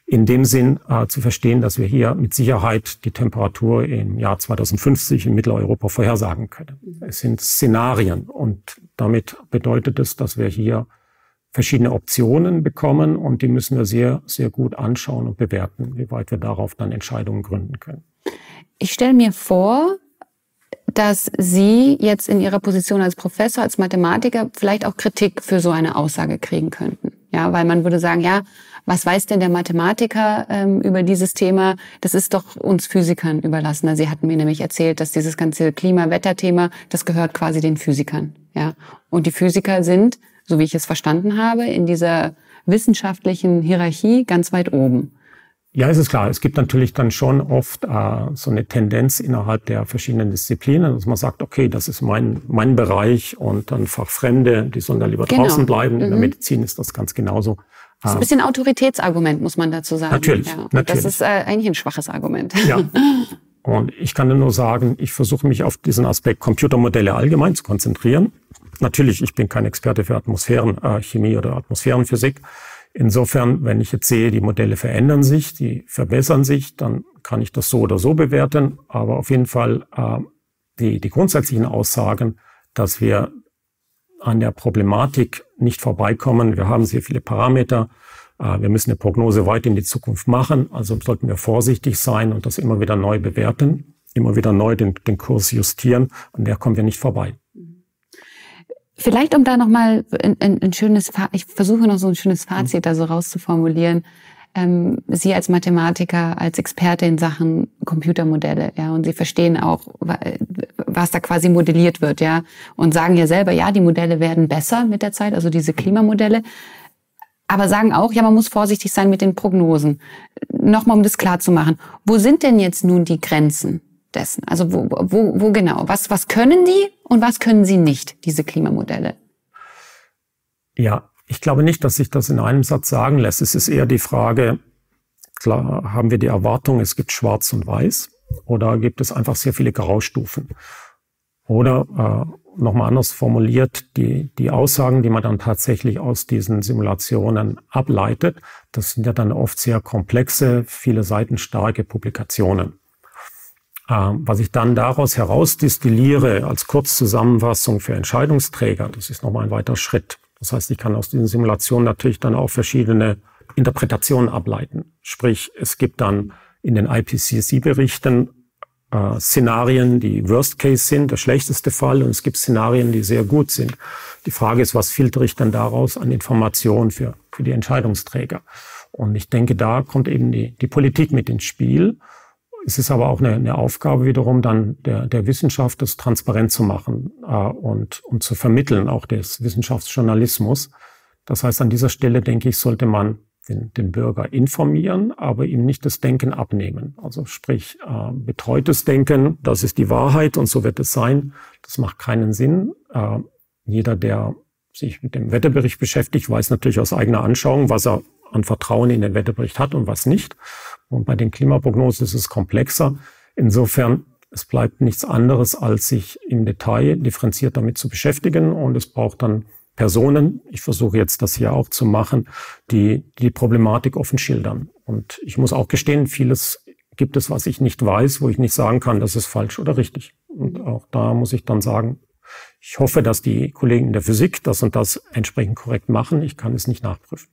in dem Sinn äh, zu verstehen, dass wir hier mit Sicherheit die Temperatur im Jahr zweitausendfünfzig in Mitteleuropa vorhersagen können. Es sind Szenarien und damit bedeutet es, dass wir hier verschiedene Optionen bekommen und die müssen wir sehr, sehr gut anschauen und bewerten, wie weit wir darauf dann Entscheidungen gründen können. Ich stelle mir vor, dass Sie jetzt in Ihrer Position als Professor, als Mathematiker vielleicht auch Kritik für so eine Aussage kriegen könnten. Ja, weil man würde sagen, ja, was weiß denn der Mathematiker ähm, über dieses Thema? Das ist doch uns Physikern überlassen. Sie hatten mir nämlich erzählt, dass dieses ganze Klima-Wetter-Thema, das gehört quasi den Physikern. Ja, und die Physiker sind, so wie ich es verstanden habe, in dieser wissenschaftlichen Hierarchie ganz weit oben. Ja, es ist klar. Es gibt natürlich dann schon oft äh, so eine Tendenz innerhalb der verschiedenen Disziplinen, dass man sagt, okay, das ist mein mein Bereich und dann Fachfremde, die sollen da lieber genau. draußen bleiben. Mhm. In der Medizin ist das ganz genauso. Das ist ein bisschen Autoritätsargument, muss man dazu sagen. Natürlich, ja. natürlich. Das ist äh, eigentlich ein schwaches Argument. Ja. Und ich kann nur sagen, ich versuche mich auf diesen Aspekt Computermodelle allgemein zu konzentrieren. Natürlich, ich bin kein Experte für Atmosphärenchemie äh, oder Atmosphärenphysik. Insofern, wenn ich jetzt sehe, die Modelle verändern sich, die verbessern sich, dann kann ich das so oder so bewerten. Aber auf jeden Fall äh, die, die grundsätzlichen Aussagen, dass wir an der Problematik nicht vorbeikommen. Wir haben sehr viele Parameter. Äh, wir müssen eine Prognose weit in die Zukunft machen. Also sollten wir vorsichtig sein und das immer wieder neu bewerten, immer wieder neu den, den Kurs justieren. An der kommen wir nicht vorbei. Vielleicht, um da nochmal ein, ein, ein schönes, ich versuche noch so ein schönes Fazit mhm. da so rauszuformulieren. Ähm, Sie als Mathematiker, als Experte in Sachen Computermodelle, ja, und Sie verstehen auch, was da quasi modelliert wird, ja, und sagen ja selber, ja, die Modelle werden besser mit der Zeit, also diese Klimamodelle. Aber sagen auch, ja, man muss vorsichtig sein mit den Prognosen. Nochmal, um das klar zu machen. Wo sind denn jetzt nun die Grenzen dessen? Also wo, wo, wo genau? Was, was können die und was können sie nicht, diese Klimamodelle? Ja, ich glaube nicht, dass sich das in einem Satz sagen lässt. Es ist eher die Frage, klar, haben wir die Erwartung, es gibt Schwarz und Weiß oder gibt es einfach sehr viele Graustufen? Oder äh, nochmal anders formuliert, die, die Aussagen, die man dann tatsächlich aus diesen Simulationen ableitet, das sind ja dann oft sehr komplexe, viele Seiten starke Publikationen. Was ich dann daraus herausdestilliere als Kurzzusammenfassung für Entscheidungsträger, das ist nochmal ein weiterer Schritt. Das heißt, ich kann aus diesen Simulationen natürlich dann auch verschiedene Interpretationen ableiten. Sprich, es gibt dann in den I P C C-Berichten äh, Szenarien, die Worst Case sind, der schlechteste Fall, und es gibt Szenarien, die sehr gut sind. Die Frage ist, was filtere ich dann daraus an Informationen für, für die Entscheidungsträger? Und ich denke, da kommt eben die, die Politik mit ins Spiel. Es ist aber auch eine, eine Aufgabe wiederum dann der, der Wissenschaft, das transparent zu machen äh, und, und zu vermitteln, auch des Wissenschaftsjournalismus. Das heißt, an dieser Stelle, denke ich, sollte man den, den Bürger informieren, aber ihm nicht das Denken abnehmen. Also sprich, äh, betreutes Denken, das ist die Wahrheit und so wird es sein, das macht keinen Sinn. Äh, jeder, der sich mit dem Wetterbericht beschäftigt, weiß natürlich aus eigener Anschauung, was er an Vertrauen in den Wetterbericht hat und was nicht. Und bei den Klimaprognosen ist es komplexer. Insofern, es bleibt nichts anderes, als sich im Detail differenziert damit zu beschäftigen. Und es braucht dann Personen, ich versuche jetzt das hier auch zu machen, die die Problematik offen schildern. Und ich muss auch gestehen, vieles gibt es, was ich nicht weiß, wo ich nicht sagen kann, das ist falsch oder richtig. Und auch da muss ich dann sagen, ich hoffe, dass die Kollegen in der Physik das und das entsprechend korrekt machen. Ich kann es nicht nachprüfen.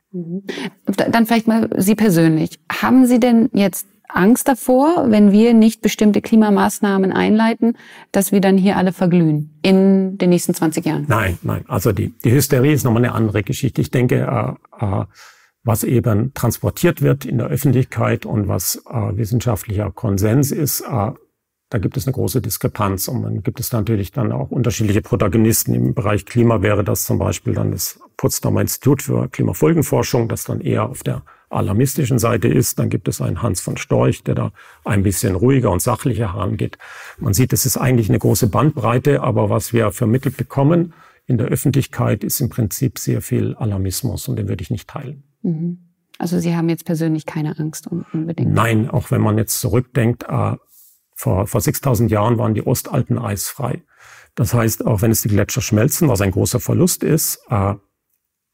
Dann vielleicht mal Sie persönlich. Haben Sie denn jetzt Angst davor, wenn wir nicht bestimmte Klimamaßnahmen einleiten, dass wir dann hier alle verglühen in den nächsten zwanzig Jahren? Nein, nein. Also die, die Hysterie ist nochmal eine andere Geschichte. Ich denke, äh, äh, was eben transportiert wird in der Öffentlichkeit und was äh, wissenschaftlicher Konsens ist, äh, da gibt es eine große Diskrepanz und dann gibt es natürlich dann auch unterschiedliche Protagonisten. Im Bereich Klima wäre das zum Beispiel dann das Potsdamer Institut für Klimafolgenforschung, das dann eher auf der alarmistischen Seite ist. Dann gibt es einen Hans von Storch, der da ein bisschen ruhiger und sachlicher herangeht. Man sieht, es ist eigentlich eine große Bandbreite, aber was wir vermittelt bekommen in der Öffentlichkeit ist im Prinzip sehr viel Alarmismus und den würde ich nicht teilen. Mhm. Also Sie haben jetzt persönlich keine Angst unbedingt? Nein, auch wenn man jetzt zurückdenkt, äh, vor, vor sechstausend Jahren waren die Ostalpen eisfrei. Das heißt, auch wenn es die Gletscher schmelzen, was ein großer Verlust ist, äh,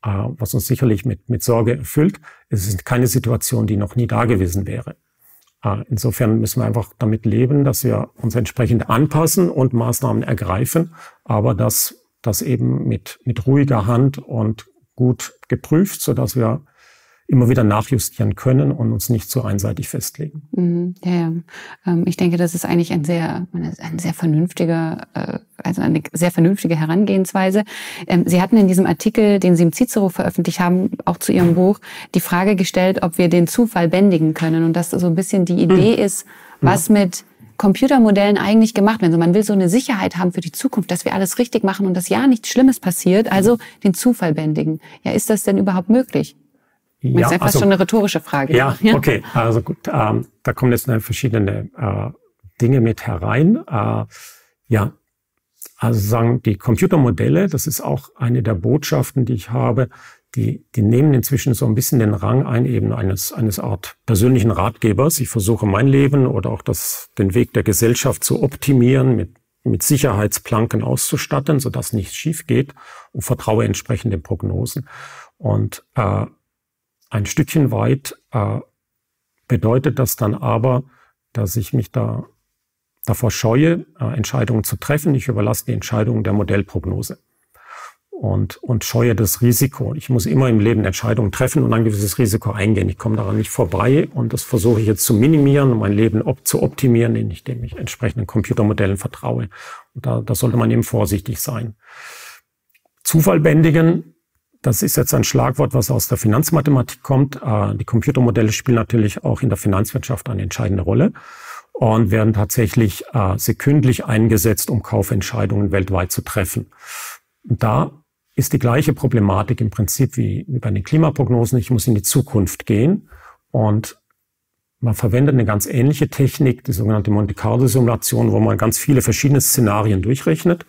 Uh, was uns sicherlich mit, mit Sorge erfüllt. Es ist keine Situation, die noch nie da gewesen wäre. Uh, insofern müssen wir einfach damit leben, dass wir uns entsprechend anpassen und Maßnahmen ergreifen, aber das, das eben mit, mit ruhiger Hand und gut geprüft, sodass wir immer wieder nachjustieren können und uns nicht so einseitig festlegen. Mhm, ja, ja. Ähm, ich denke, das ist eigentlich ein sehr, ein sehr vernünftiger, äh, also eine sehr vernünftige Herangehensweise. Ähm, Sie hatten in diesem Artikel, den Sie im Cicero veröffentlicht haben, auch zu Ihrem Buch, die Frage gestellt, ob wir den Zufall bändigen können und dass so ein bisschen die Idee mhm. ist, was ja. mit Computermodellen eigentlich gemacht werden. Also man will so eine Sicherheit haben für die Zukunft, dass wir alles richtig machen und dass ja nichts Schlimmes passiert, also mhm. den Zufall bändigen. Ja, ist das denn überhaupt möglich? Ja, das ist ja fast also, schon eine rhetorische Frage. Ja, ja. okay. Also gut, ähm, da kommen jetzt verschiedene äh, Dinge mit herein. Äh, ja, also sagen die Computermodelle, das ist auch eine der Botschaften, die ich habe, die, die nehmen inzwischen so ein bisschen den Rang ein, eben eines, eines Art persönlichen Ratgebers. Ich versuche mein Leben oder auch das, den Weg der Gesellschaft zu optimieren, mit, mit Sicherheitsplanken auszustatten, sodass nichts schief geht und vertraue entsprechende Prognosen. Und äh, ein Stückchen weit äh, bedeutet das dann aber, dass ich mich da davor scheue, äh, Entscheidungen zu treffen. Ich überlasse die Entscheidungen der Modellprognose und, und scheue das Risiko. Ich muss immer im Leben Entscheidungen treffen und ein gewisses Risiko eingehen. Ich komme daran nicht vorbei und das versuche ich jetzt zu minimieren und mein Leben op- zu optimieren, indem ich entsprechenden Computermodellen vertraue. Und da, da sollte man eben vorsichtig sein. Zufall bändigen. Das ist jetzt ein Schlagwort, was aus der Finanzmathematik kommt. Die Computermodelle spielen natürlich auch in der Finanzwirtschaft eine entscheidende Rolle und werden tatsächlich sekündlich eingesetzt, um Kaufentscheidungen weltweit zu treffen. Und da ist die gleiche Problematik im Prinzip wie bei den Klimaprognosen. Ich muss in die Zukunft gehen und man verwendet eine ganz ähnliche Technik, die sogenannte Monte-Carlo-Simulation, wo man ganz viele verschiedene Szenarien durchrechnet.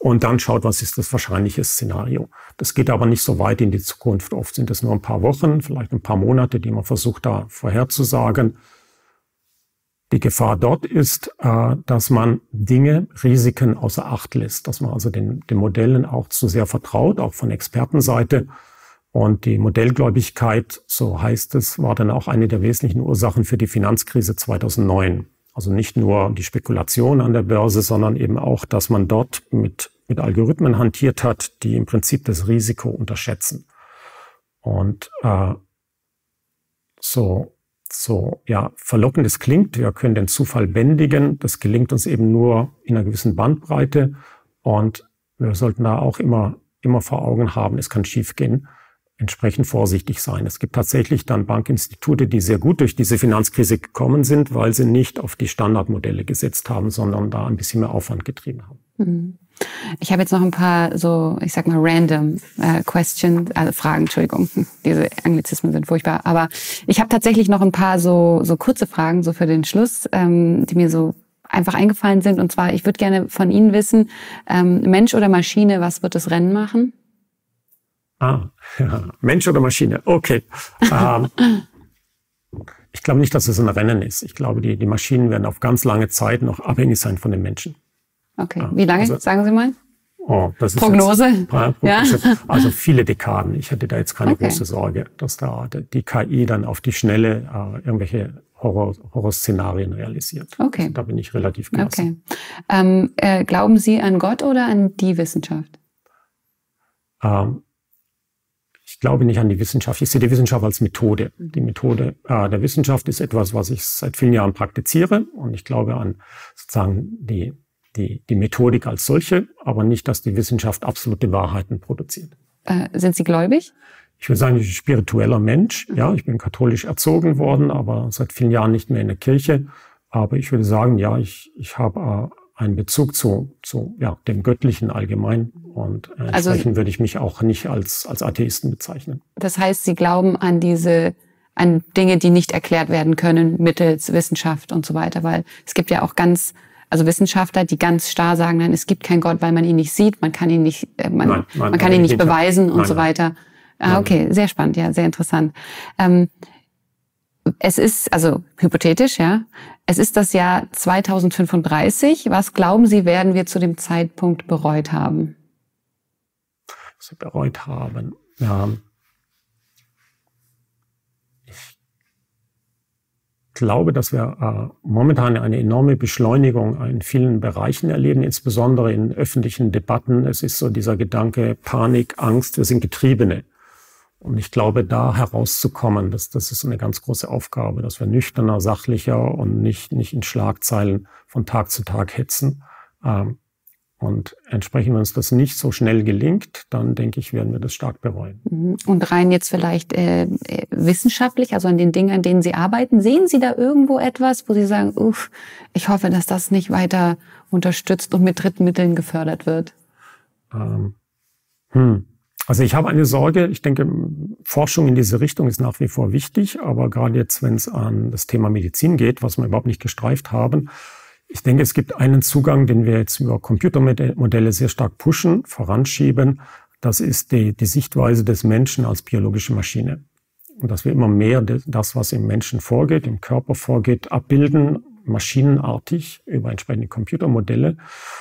Und dann schaut, was ist das wahrscheinliche Szenario. Das geht aber nicht so weit in die Zukunft. Oft sind es nur ein paar Wochen, vielleicht ein paar Monate, die man versucht, da vorherzusagen. Die Gefahr dort ist, dass man Dinge, Risiken außer Acht lässt. Dass man also den, den Modellen auch zu sehr vertraut, auch von Expertenseite. Und die Modellgläubigkeit, so heißt es, war dann auch eine der wesentlichen Ursachen für die Finanzkrise zweitausendneun. Also nicht nur die Spekulation an der Börse, sondern eben auch, dass man dort mit, mit Algorithmen hantiert hat, die im Prinzip das Risiko unterschätzen. Und äh, so, so ja, verlockend es klingt, wir können den Zufall bändigen, das gelingt uns eben nur in einer gewissen Bandbreite. Und wir sollten da auch immer, immer vor Augen haben, es kann schiefgehen. Entsprechend vorsichtig sein. Es gibt tatsächlich dann Bankinstitute, die sehr gut durch diese Finanzkrise gekommen sind, weil sie nicht auf die Standardmodelle gesetzt haben, sondern da ein bisschen mehr Aufwand getrieben haben. Ich habe jetzt noch ein paar so, ich sag mal, random äh, questions, also Fragen, Entschuldigung, diese Anglizismen sind furchtbar, aber ich habe tatsächlich noch ein paar so so kurze Fragen so für den Schluss, ähm, die mir so einfach eingefallen sind. Und zwar, ich würde gerne von Ihnen wissen, ähm, Mensch oder Maschine, was wird das Rennen machen? Ah, ja. Mensch oder Maschine? Okay. ähm, ich glaube nicht, dass es ein Rennen ist. Ich glaube, die, die Maschinen werden auf ganz lange Zeit noch abhängig sein von den Menschen. Okay. Ähm, Wie lange, also, sagen Sie mal? Oh, das ist Prognose? Jetzt, äh, ja. Also viele Dekaden. Ich hätte da jetzt keine okay. große Sorge, dass da die K I dann auf die Schnelle äh, irgendwelche Horror, Horrorszenarien realisiert. Okay. Also, da bin ich relativ gelassen. Okay. Ähm, äh, glauben Sie an Gott oder an die Wissenschaft? Ähm, Ich glaube nicht an die Wissenschaft. Ich sehe die Wissenschaft als Methode. Die Methode äh, der Wissenschaft ist etwas, was ich seit vielen Jahren praktiziere. Und ich glaube an sozusagen die, die, die Methodik als solche, aber nicht, dass die Wissenschaft absolute Wahrheiten produziert. Äh, sind Sie gläubig? Ich würde sagen, ich bin ein spiritueller Mensch. Ja, ich bin katholisch erzogen worden, aber seit vielen Jahren nicht mehr in der Kirche. Aber ich würde sagen, ja, ich, ich habe äh, einen Bezug zu, zu ja, dem Göttlichen allgemein. Und äh, also, entsprechend würde ich mich auch nicht als, als Atheisten bezeichnen. Das heißt, Sie glauben an diese, an Dinge, die nicht erklärt werden können, mittels Wissenschaft und so weiter. Weil es gibt ja auch ganz, also Wissenschaftler, die ganz starr sagen, nein, es gibt keinen Gott, weil man ihn nicht sieht, man kann ihn nicht, äh, man, nein, nein, man kann ihn nicht beweisen und nein, so weiter. Ah, okay, sehr spannend, ja, sehr interessant. Ähm, es ist, also hypothetisch, ja, es ist das Jahr zweitausendfünfunddreißig. Was glauben Sie, werden wir zu dem Zeitpunkt bereut haben? Was wir bereut haben? Ja. Ich glaube, dass wir äh, momentan eine enorme Beschleunigung in vielen Bereichen erleben, insbesondere in öffentlichen Debatten. Es ist so dieser Gedanke Panik, Angst, wir sind Getriebene. Und ich glaube, da herauszukommen, das, das ist eine ganz große Aufgabe, dass wir nüchterner, sachlicher und nicht, nicht in Schlagzeilen von Tag zu Tag hetzen. Und entsprechend, wenn uns das nicht so schnell gelingt, dann denke ich, werden wir das stark bereuen. Und rein jetzt vielleicht äh, wissenschaftlich, also an den Dingen, an denen Sie arbeiten, sehen Sie da irgendwo etwas, wo Sie sagen, uff, ich hoffe, dass das nicht weiter unterstützt und mit Drittmitteln gefördert wird? Ähm, hm. Also ich habe eine Sorge, ich denke, Forschung in diese Richtung ist nach wie vor wichtig, aber gerade jetzt, wenn es an das Thema Medizin geht, was wir überhaupt nicht gestreift haben, ich denke, es gibt einen Zugang, den wir jetzt über Computermodelle sehr stark pushen, voranschieben. Das ist die, die Sichtweise des Menschen als biologische Maschine. Und dass wir immer mehr das, was im Menschen vorgeht, im Körper vorgeht, abbilden, maschinenartig über entsprechende Computermodelle.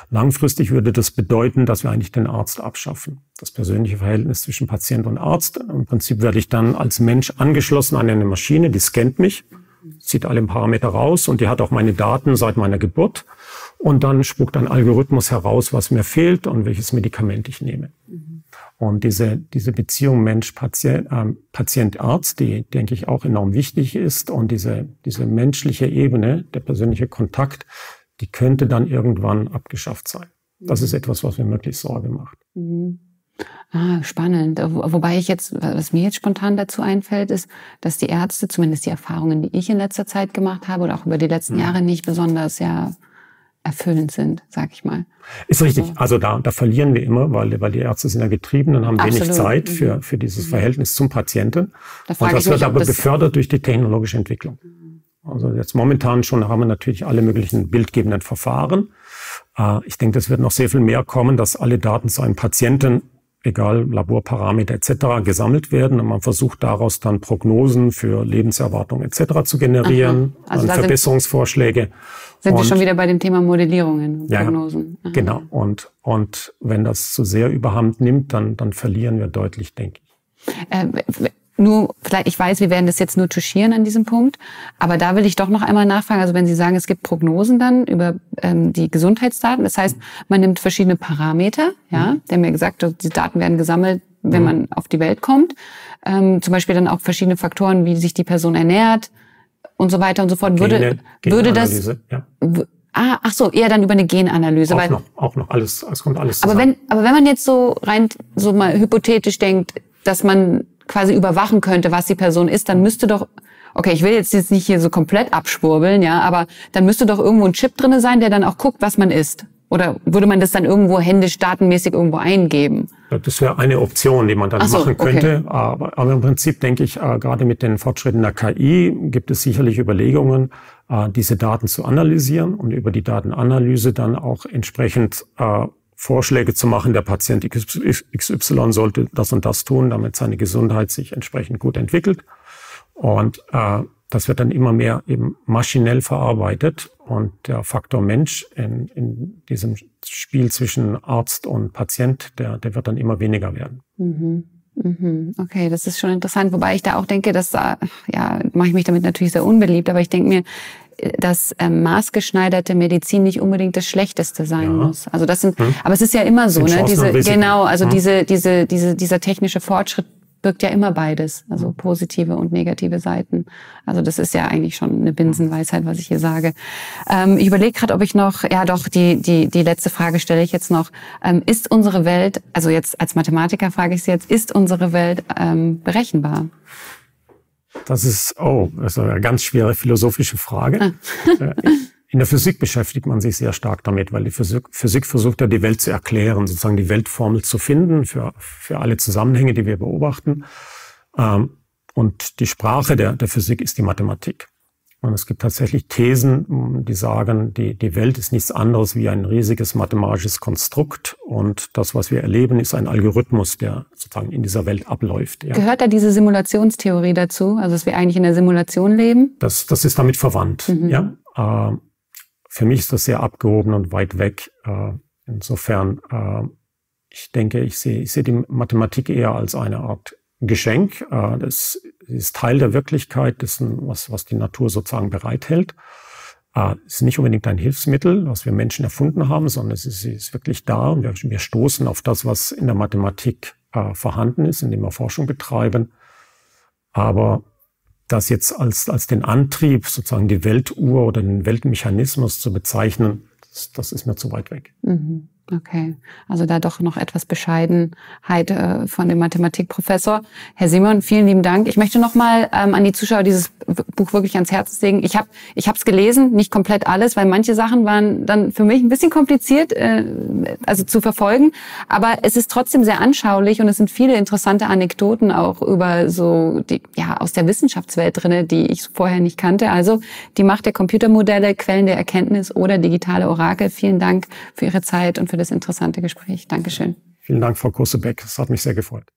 Langfristig würde das bedeuten, dass wir eigentlich den Arzt abschaffen. Das persönliche Verhältnis zwischen Patient und Arzt. Im Prinzip werde ich dann als Mensch angeschlossen an eine Maschine, die scannt mich, zieht alle Parameter raus und die hat auch meine Daten seit meiner Geburt. Und dann spuckt ein Algorithmus heraus, was mir fehlt und welches Medikament ich nehme. Und diese, diese Beziehung Mensch-Patient, äh, Patient-Arzt, die, denke ich, auch enorm wichtig ist. Und diese, diese menschliche Ebene, der persönliche Kontakt, die könnte dann irgendwann abgeschafft sein. Das ist etwas, was mir wirklich Sorge macht. Mhm. Ah, spannend. Wobei ich jetzt, was mir jetzt spontan dazu einfällt, ist, dass die Ärzte, zumindest die Erfahrungen, die ich in letzter Zeit gemacht habe oder auch über die letzten mhm. Jahre nicht besonders, ja, erfüllend sind, sag ich mal. Ist richtig. Also, also da, da verlieren wir immer, weil, weil die Ärzte sind ja getrieben und haben absolut wenig Zeit für, für dieses Verhältnis zum Patienten. Da und das mich, wird aber das befördert durch die technologische Entwicklung. Also jetzt momentan schon haben wir natürlich alle möglichen bildgebenden Verfahren. Ich denke, das wird noch sehr viel mehr kommen, dass alle Daten zu einem Patienten, egal Laborparameter et cetera, gesammelt werden und man versucht daraus dann Prognosen für Lebenserwartung et cetera zu generieren, also Verbesserungsvorschläge. Sind und, wir schon wieder bei dem Thema Modellierungen, Prognosen. Ja, genau. Und, und wenn das zu sehr überhand nimmt, dann, dann verlieren wir deutlich, denke ich. Äh, nur, vielleicht, ich weiß, wir werden das jetzt nur touchieren an diesem Punkt, aber da will ich doch noch einmal nachfragen. Also wenn Sie sagen, es gibt Prognosen dann über ähm, die Gesundheitsdaten, das heißt, man nimmt verschiedene Parameter, ja, der mir gesagt hat, die Daten werden gesammelt, wenn man auf die Welt kommt. Ähm, zum Beispiel dann auch verschiedene Faktoren, wie sich die Person ernährt, und so weiter und so fort. Würde, Gene, würde das, ja. ah, ach so, eher dann über eine Genanalyse. Auch weil, noch, auch noch, alles, es kommt alles zusammen. Aber wenn, aber wenn man jetzt so rein, so mal hypothetisch denkt, dass man quasi überwachen könnte, was die Person ist, dann müsste doch, okay, ich will jetzt jetzt nicht hier so komplett abschwurbeln, ja, aber dann müsste doch irgendwo ein Chip drinne sein, der dann auch guckt, was man isst. Oder würde man das dann irgendwo händisch, datenmäßig irgendwo eingeben? Das wäre eine Option, die man dann so machen könnte. Okay. Aber, aber im Prinzip denke ich, äh, gerade mit den Fortschritten der K I gibt es sicherlich Überlegungen, äh, diese Daten zu analysieren und über die Datenanalyse dann auch entsprechend äh, Vorschläge zu machen. Der Patient X Y sollte das und das tun, damit seine Gesundheit sich entsprechend gut entwickelt. Und äh, das wird dann immer mehr eben maschinell verarbeitet und der Faktor Mensch in, in diesem Spiel zwischen Arzt und Patient, der, der wird dann immer weniger werden. Mhm. Mhm. Okay, das ist schon interessant, wobei ich da auch denke, dass da, ja, mache ich mich damit natürlich sehr unbeliebt, aber ich denke mir, dass äh, maßgeschneiderte Medizin nicht unbedingt das Schlechteste sein ja. muss. Also das sind, hm. aber es ist ja immer so, ne? Diese, genau, also hm. diese, diese, diese, dieser technische Fortschritt birgt ja immer beides, also positive und negative Seiten. Also das ist ja eigentlich schon eine Binsenweisheit, was ich hier sage. Ähm, ich überlege gerade, ob ich noch, ja doch, die die die letzte Frage stelle ich jetzt noch. Ähm, ist unsere Welt, also jetzt als Mathematiker frage ich Sie jetzt, ist unsere Welt ähm, berechenbar? Das ist, oh, das ist eine ganz schwere philosophische Frage. Ah. In der Physik beschäftigt man sich sehr stark damit, weil die Physik, Physik versucht ja, die Welt zu erklären, sozusagen die Weltformel zu finden für, für alle Zusammenhänge, die wir beobachten. Und die Sprache der, der Physik ist die Mathematik. Und es gibt tatsächlich Thesen, die sagen, die, die Welt ist nichts anderes wie ein riesiges mathematisches Konstrukt. Und das, was wir erleben, ist ein Algorithmus, der sozusagen in dieser Welt abläuft. Ja. Gehört da diese Simulationstheorie dazu? Also, dass wir eigentlich in der Simulation leben? Das, das ist damit verwandt, mhm. ja. Äh, für mich ist das sehr abgehoben und weit weg. Äh, insofern, äh, ich denke, ich sehe, ich sehe die Mathematik eher als eine Art Geschenk. Äh, das ist Teil der Wirklichkeit, dessen, was, was die Natur sozusagen bereithält. Äh, ist nicht unbedingt ein Hilfsmittel, was wir Menschen erfunden haben, sondern es ist, ist wirklich da. Und wir, wir stoßen auf das, was in der Mathematik äh, vorhanden ist, indem wir Forschung betreiben. Aber das jetzt als, als den Antrieb, sozusagen die Weltuhr oder den Weltmechanismus zu bezeichnen, das, das ist mir zu weit weg. Mhm. Okay, also da doch noch etwas Bescheidenheit äh, von dem Mathematikprofessor. Herr Simeon, vielen lieben Dank. Ich möchte nochmal ähm, an die Zuschauer dieses Buch wirklich ans Herz legen. Ich habe ich habe es gelesen, nicht komplett alles, weil manche Sachen waren dann für mich ein bisschen kompliziert, äh, also zu verfolgen. Aber es ist trotzdem sehr anschaulich und es sind viele interessante Anekdoten auch über so die ja aus der Wissenschaftswelt drinne, die ich vorher nicht kannte. Also Die Macht der Computermodelle, Quellen der Erkenntnis oder digitale Orakel. Vielen Dank für Ihre Zeit und für das interessante Gespräch. Dankeschön. Vielen Dank, Frau Kosubek. Es hat mich sehr gefreut.